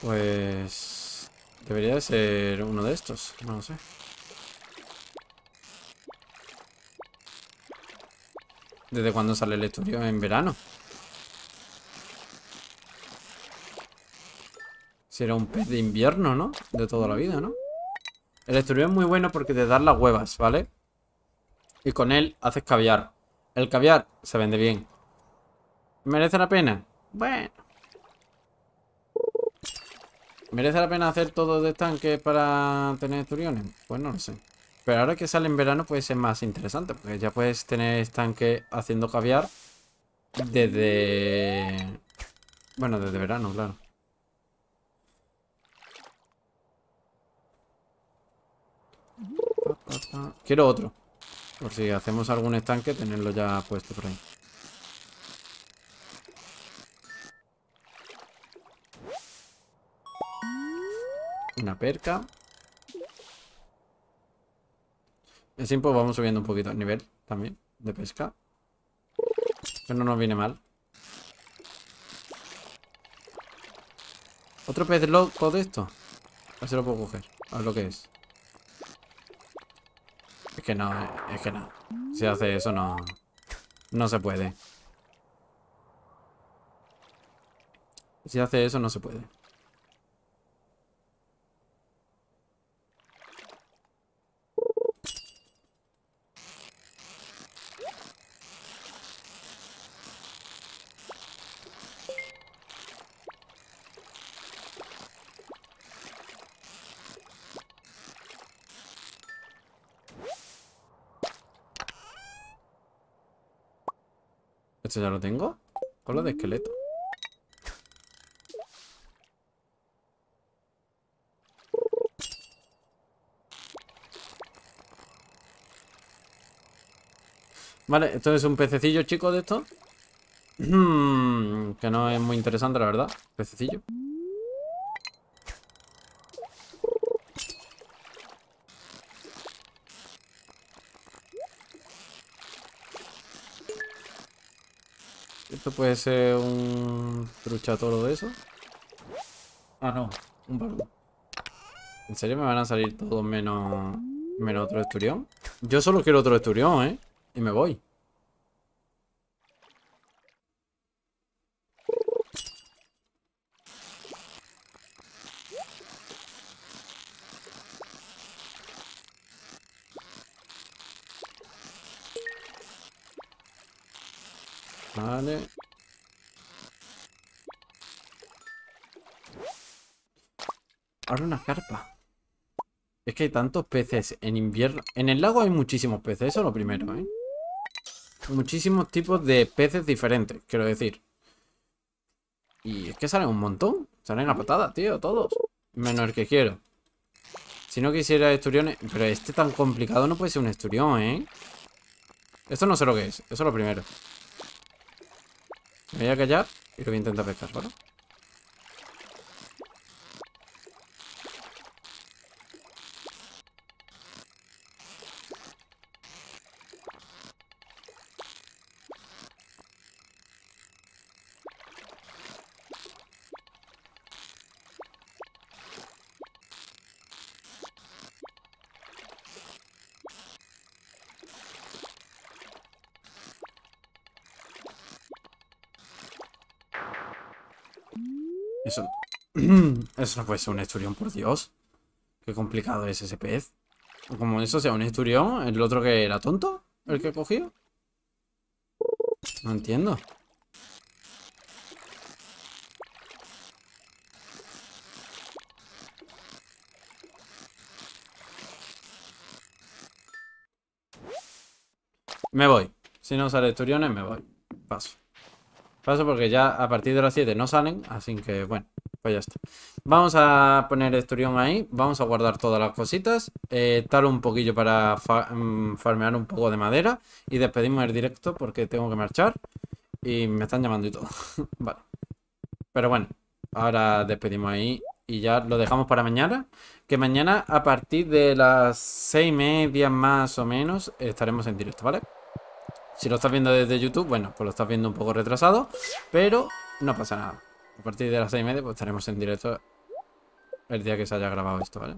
pues debería de ser uno de estos, no lo sé. ¿Desde cuándo sale el estudio? En verano. Si era un pez de invierno, ¿no? De toda la vida, ¿no? El estudio es muy bueno porque te dan las huevas, ¿vale? Y con él haces caviar. El caviar se vende bien. ¿Merece la pena? Bueno. ¿Merece la pena hacer todo de estanque para tener esturiones? Pues no lo sé. Pero ahora que sale en verano puede ser más interesante, porque ya puedes tener estanque haciendo caviar desde... Bueno, desde verano, claro. Quiero otro. Por si hacemos algún estanque, tenerlo ya puesto por ahí. Una perca. El tiempo vamos subiendo un poquito el nivel también de pesca. Pero no nos viene mal. Otro pez loco de esto. A ver si lo puedo coger. A ver lo que es. Es que no, es que no. Si hace eso no. No se puede. Si hace eso no se puede. ¿Esto ya lo tengo? Cola de esqueleto. Vale, esto es un pececillo, chicos, de esto. Que no es muy interesante, la verdad. Pececillo. Esto puede ser un truchatoro de eso. Ah, no, un barco. ¿En serio me van a salir todos menos otro esturión? Yo solo quiero otro esturión, ¿eh? Y me voy. Vale. Ahora una carpa. Es que hay tantos peces en invierno. En el lago hay muchísimos peces, eso es lo primero, ¿eh? Muchísimos tipos de peces diferentes, quiero decir. Y es que salen un montón. Salen a patadas, tío, todos. Menos el que quiero. Si no quisiera esturiones... Pero este tan complicado no puede ser un esturión, ¿eh? Esto no sé lo que es, eso es lo primero. Me voy a callar y lo voy a intentar pescar, ¿vale? Eso no puede ser un esturión, por Dios. Qué complicado es ese pez. Como eso sea un esturión, el otro que era tonto, el que cogió. No entiendo. Me voy. Si no sale esturiones, me voy. Paso. Paso porque ya a partir de las 7 no salen, así que bueno. Pues ya está. Vamos a poner esturión ahí. Vamos a guardar todas las cositas. Tal un poquillo para farmear un poco de madera. Y despedimos el directo porque tengo que marchar. Y me están llamando y todo. Vale. Pero bueno. Ahora despedimos ahí. Y ya lo dejamos para mañana. Que mañana a partir de las 6:30 más o menos estaremos en directo, ¿vale? Si lo estás viendo desde YouTube, bueno, pues lo estás viendo un poco retrasado. Pero no pasa nada. A partir de las 6:30 pues estaremos en directo el día que se haya grabado esto, ¿vale?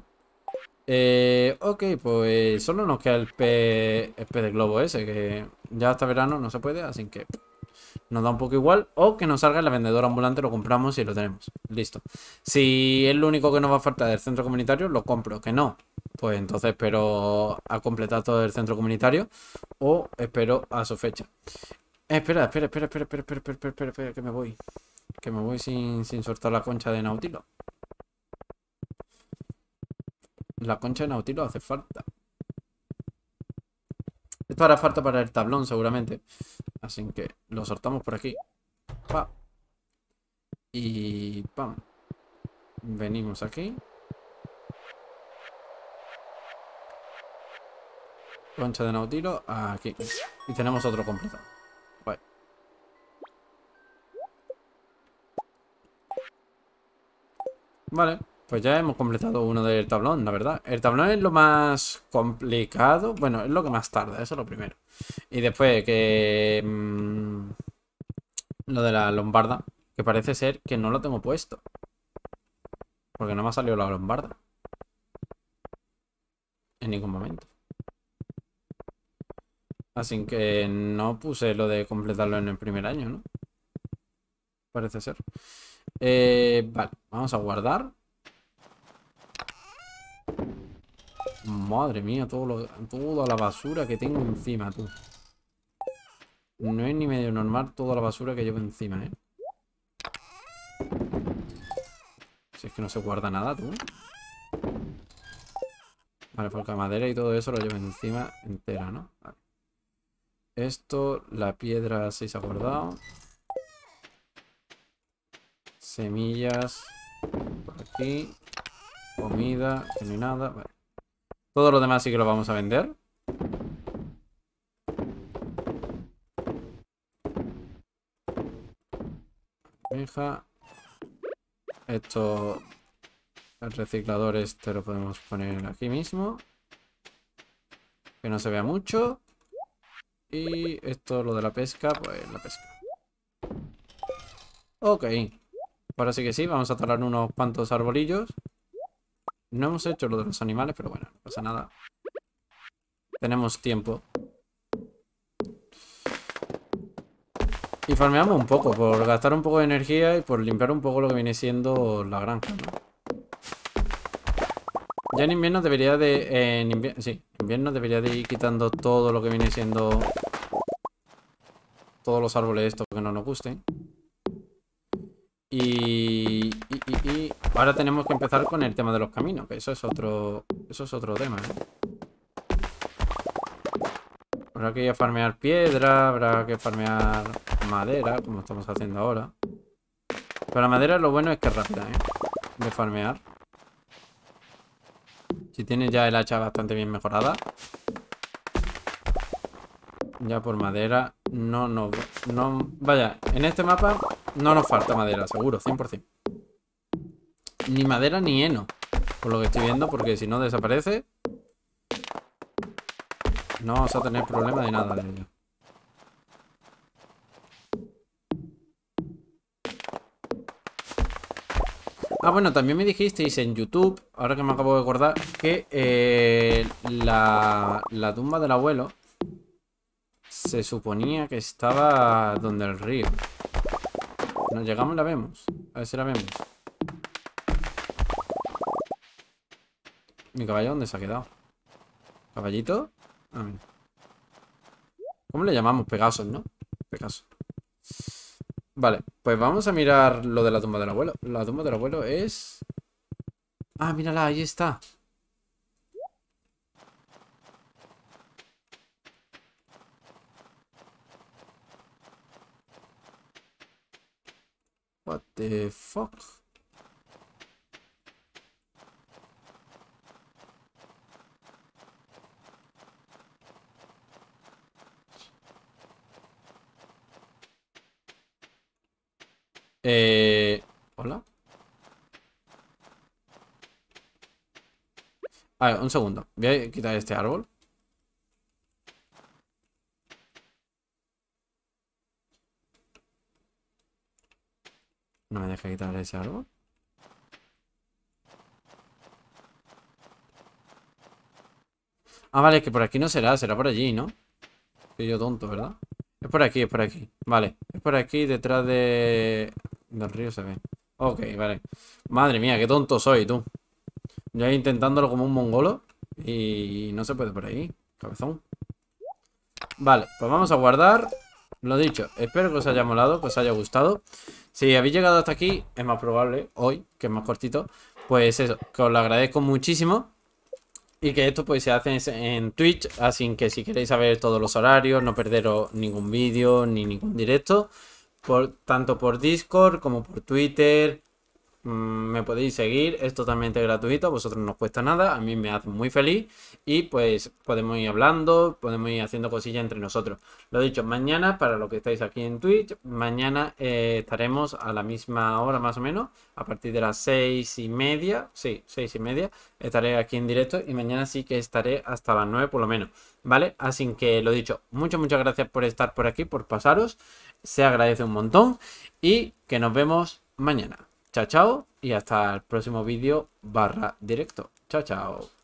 Ok, pues solo nos queda el pez de globo ese, que ya hasta verano no se puede, así que nos da un poco igual. O que nos salga en la vendedora ambulante, lo compramos y lo tenemos. Listo. Si es lo único que nos va a faltar del centro comunitario, lo compro. Que no, pues entonces espero a completar todo el centro comunitario o espero a su fecha. Espera, que me voy. Que me voy sin soltar la concha de Nautilo. La concha de Nautilo hace falta. Esto hará falta para el tablón seguramente. Así que lo soltamos por aquí. Pa. Y pam. Venimos aquí. Concha de nautilo, aquí. Y tenemos otro completo. Vale. Vale, pues ya hemos completado uno del tablón, la verdad. El tablón es lo más complicado. Bueno, es lo que más tarda, eso es lo primero. Y después que... lo de la lombarda, que parece ser que no lo tengo puesto. Porque no me ha salido la lombarda. En ningún momento. Así que no puse lo de completarlo en el primer año, ¿no? Parece ser. Vale, vamos a guardar. Madre mía, toda la basura que tengo encima, tú. No es ni medio normal toda la basura que llevo encima, ¿eh? Si es que no se guarda nada, tú. Vale, porque la madera y todo eso lo llevo encima entera, ¿no? Vale. Esto, la piedra, sí se ha guardado. Semillas. Por aquí. Comida, que no hay nada. Vale. Todo lo demás sí que lo vamos a vender. Almeja. Esto, el reciclador este lo podemos poner aquí mismo. Que no se vea mucho. Y esto, lo de la pesca, pues la pesca. Ok. Ahora sí que sí, vamos a talar unos cuantos arbolillos. No hemos hecho lo de los animales, pero bueno, no pasa nada. Tenemos tiempo. Y farmeamos un poco, por gastar un poco de energía y por limpiar un poco lo que viene siendo la granja, ¿no? Ya en invierno debería de... en invierno debería de ir quitando todo lo que viene siendo... todos los árboles estos que no nos gusten. Y ahora tenemos que empezar con el tema de los caminos, que eso es otro tema, ¿eh? Habrá que ir a farmear piedra, habrá que farmear madera, como estamos haciendo ahora. Pero la madera lo bueno es que es rápida, ¿eh? De farmear. Si tienes ya el hacha bastante bien mejorada. Ya por madera, no. Vaya, en este mapa no nos falta madera, seguro, 100%. Ni madera ni heno, por lo que estoy viendo, porque si no desaparece, no vamos a tener problema de nada de ello. Ah, bueno, también me dijisteis en YouTube, ahora que me acabo de acordar, que la tumba del abuelo... se suponía que estaba donde el río. Nos llegamos y la vemos. A ver si la vemos. ¿Mi caballo dónde se ha quedado? ¿Caballito? Ah, mira. ¿Cómo le llamamos? Pegasos, ¿no? Pegasos. Vale, pues vamos a mirar lo de la tumba del abuelo. La tumba del abuelo es... ah, mírala, ahí está. What the fuck? ¿Hola? A ver, un segundo. Voy a quitar este árbol. No me deja quitar ese árbol. Ah, vale, es que por aquí no será. Será por allí, ¿no? Que yo tonto, ¿verdad? Es por aquí, es por aquí. Vale, es por aquí detrás de... del río se ve. Ok, vale. Madre mía, qué tonto soy, tú. Yo ahí intentándolo como un mongolo. Y no se puede por ahí. Cabezón. Vale, pues vamos a guardar. Lo dicho, espero que os haya molado, que os haya gustado. Si habéis llegado hasta aquí, es más probable hoy, que es más cortito, pues eso, que os lo agradezco muchísimo. Y que esto pues se hace en Twitch, así que si queréis saber todos los horarios, no perderos ningún vídeo ni ningún directo, tanto por Discord como por Twitter, me podéis seguir, es totalmente gratuito, a vosotros no os cuesta nada, a mí me hace muy feliz y pues podemos ir hablando, podemos ir haciendo cosillas entre nosotros. Lo dicho, mañana, para los que estáis aquí en Twitch, mañana estaremos a la misma hora más o menos, a partir de las 6:30, sí, 6:30, estaré aquí en directo y mañana sí que estaré hasta las 9 por lo menos, ¿vale? Así que lo dicho, muchas gracias por estar por aquí, por pasaros, se agradece un montón y que nos vemos mañana. Chao, chao y hasta el próximo vídeo / directo. Chao, chao.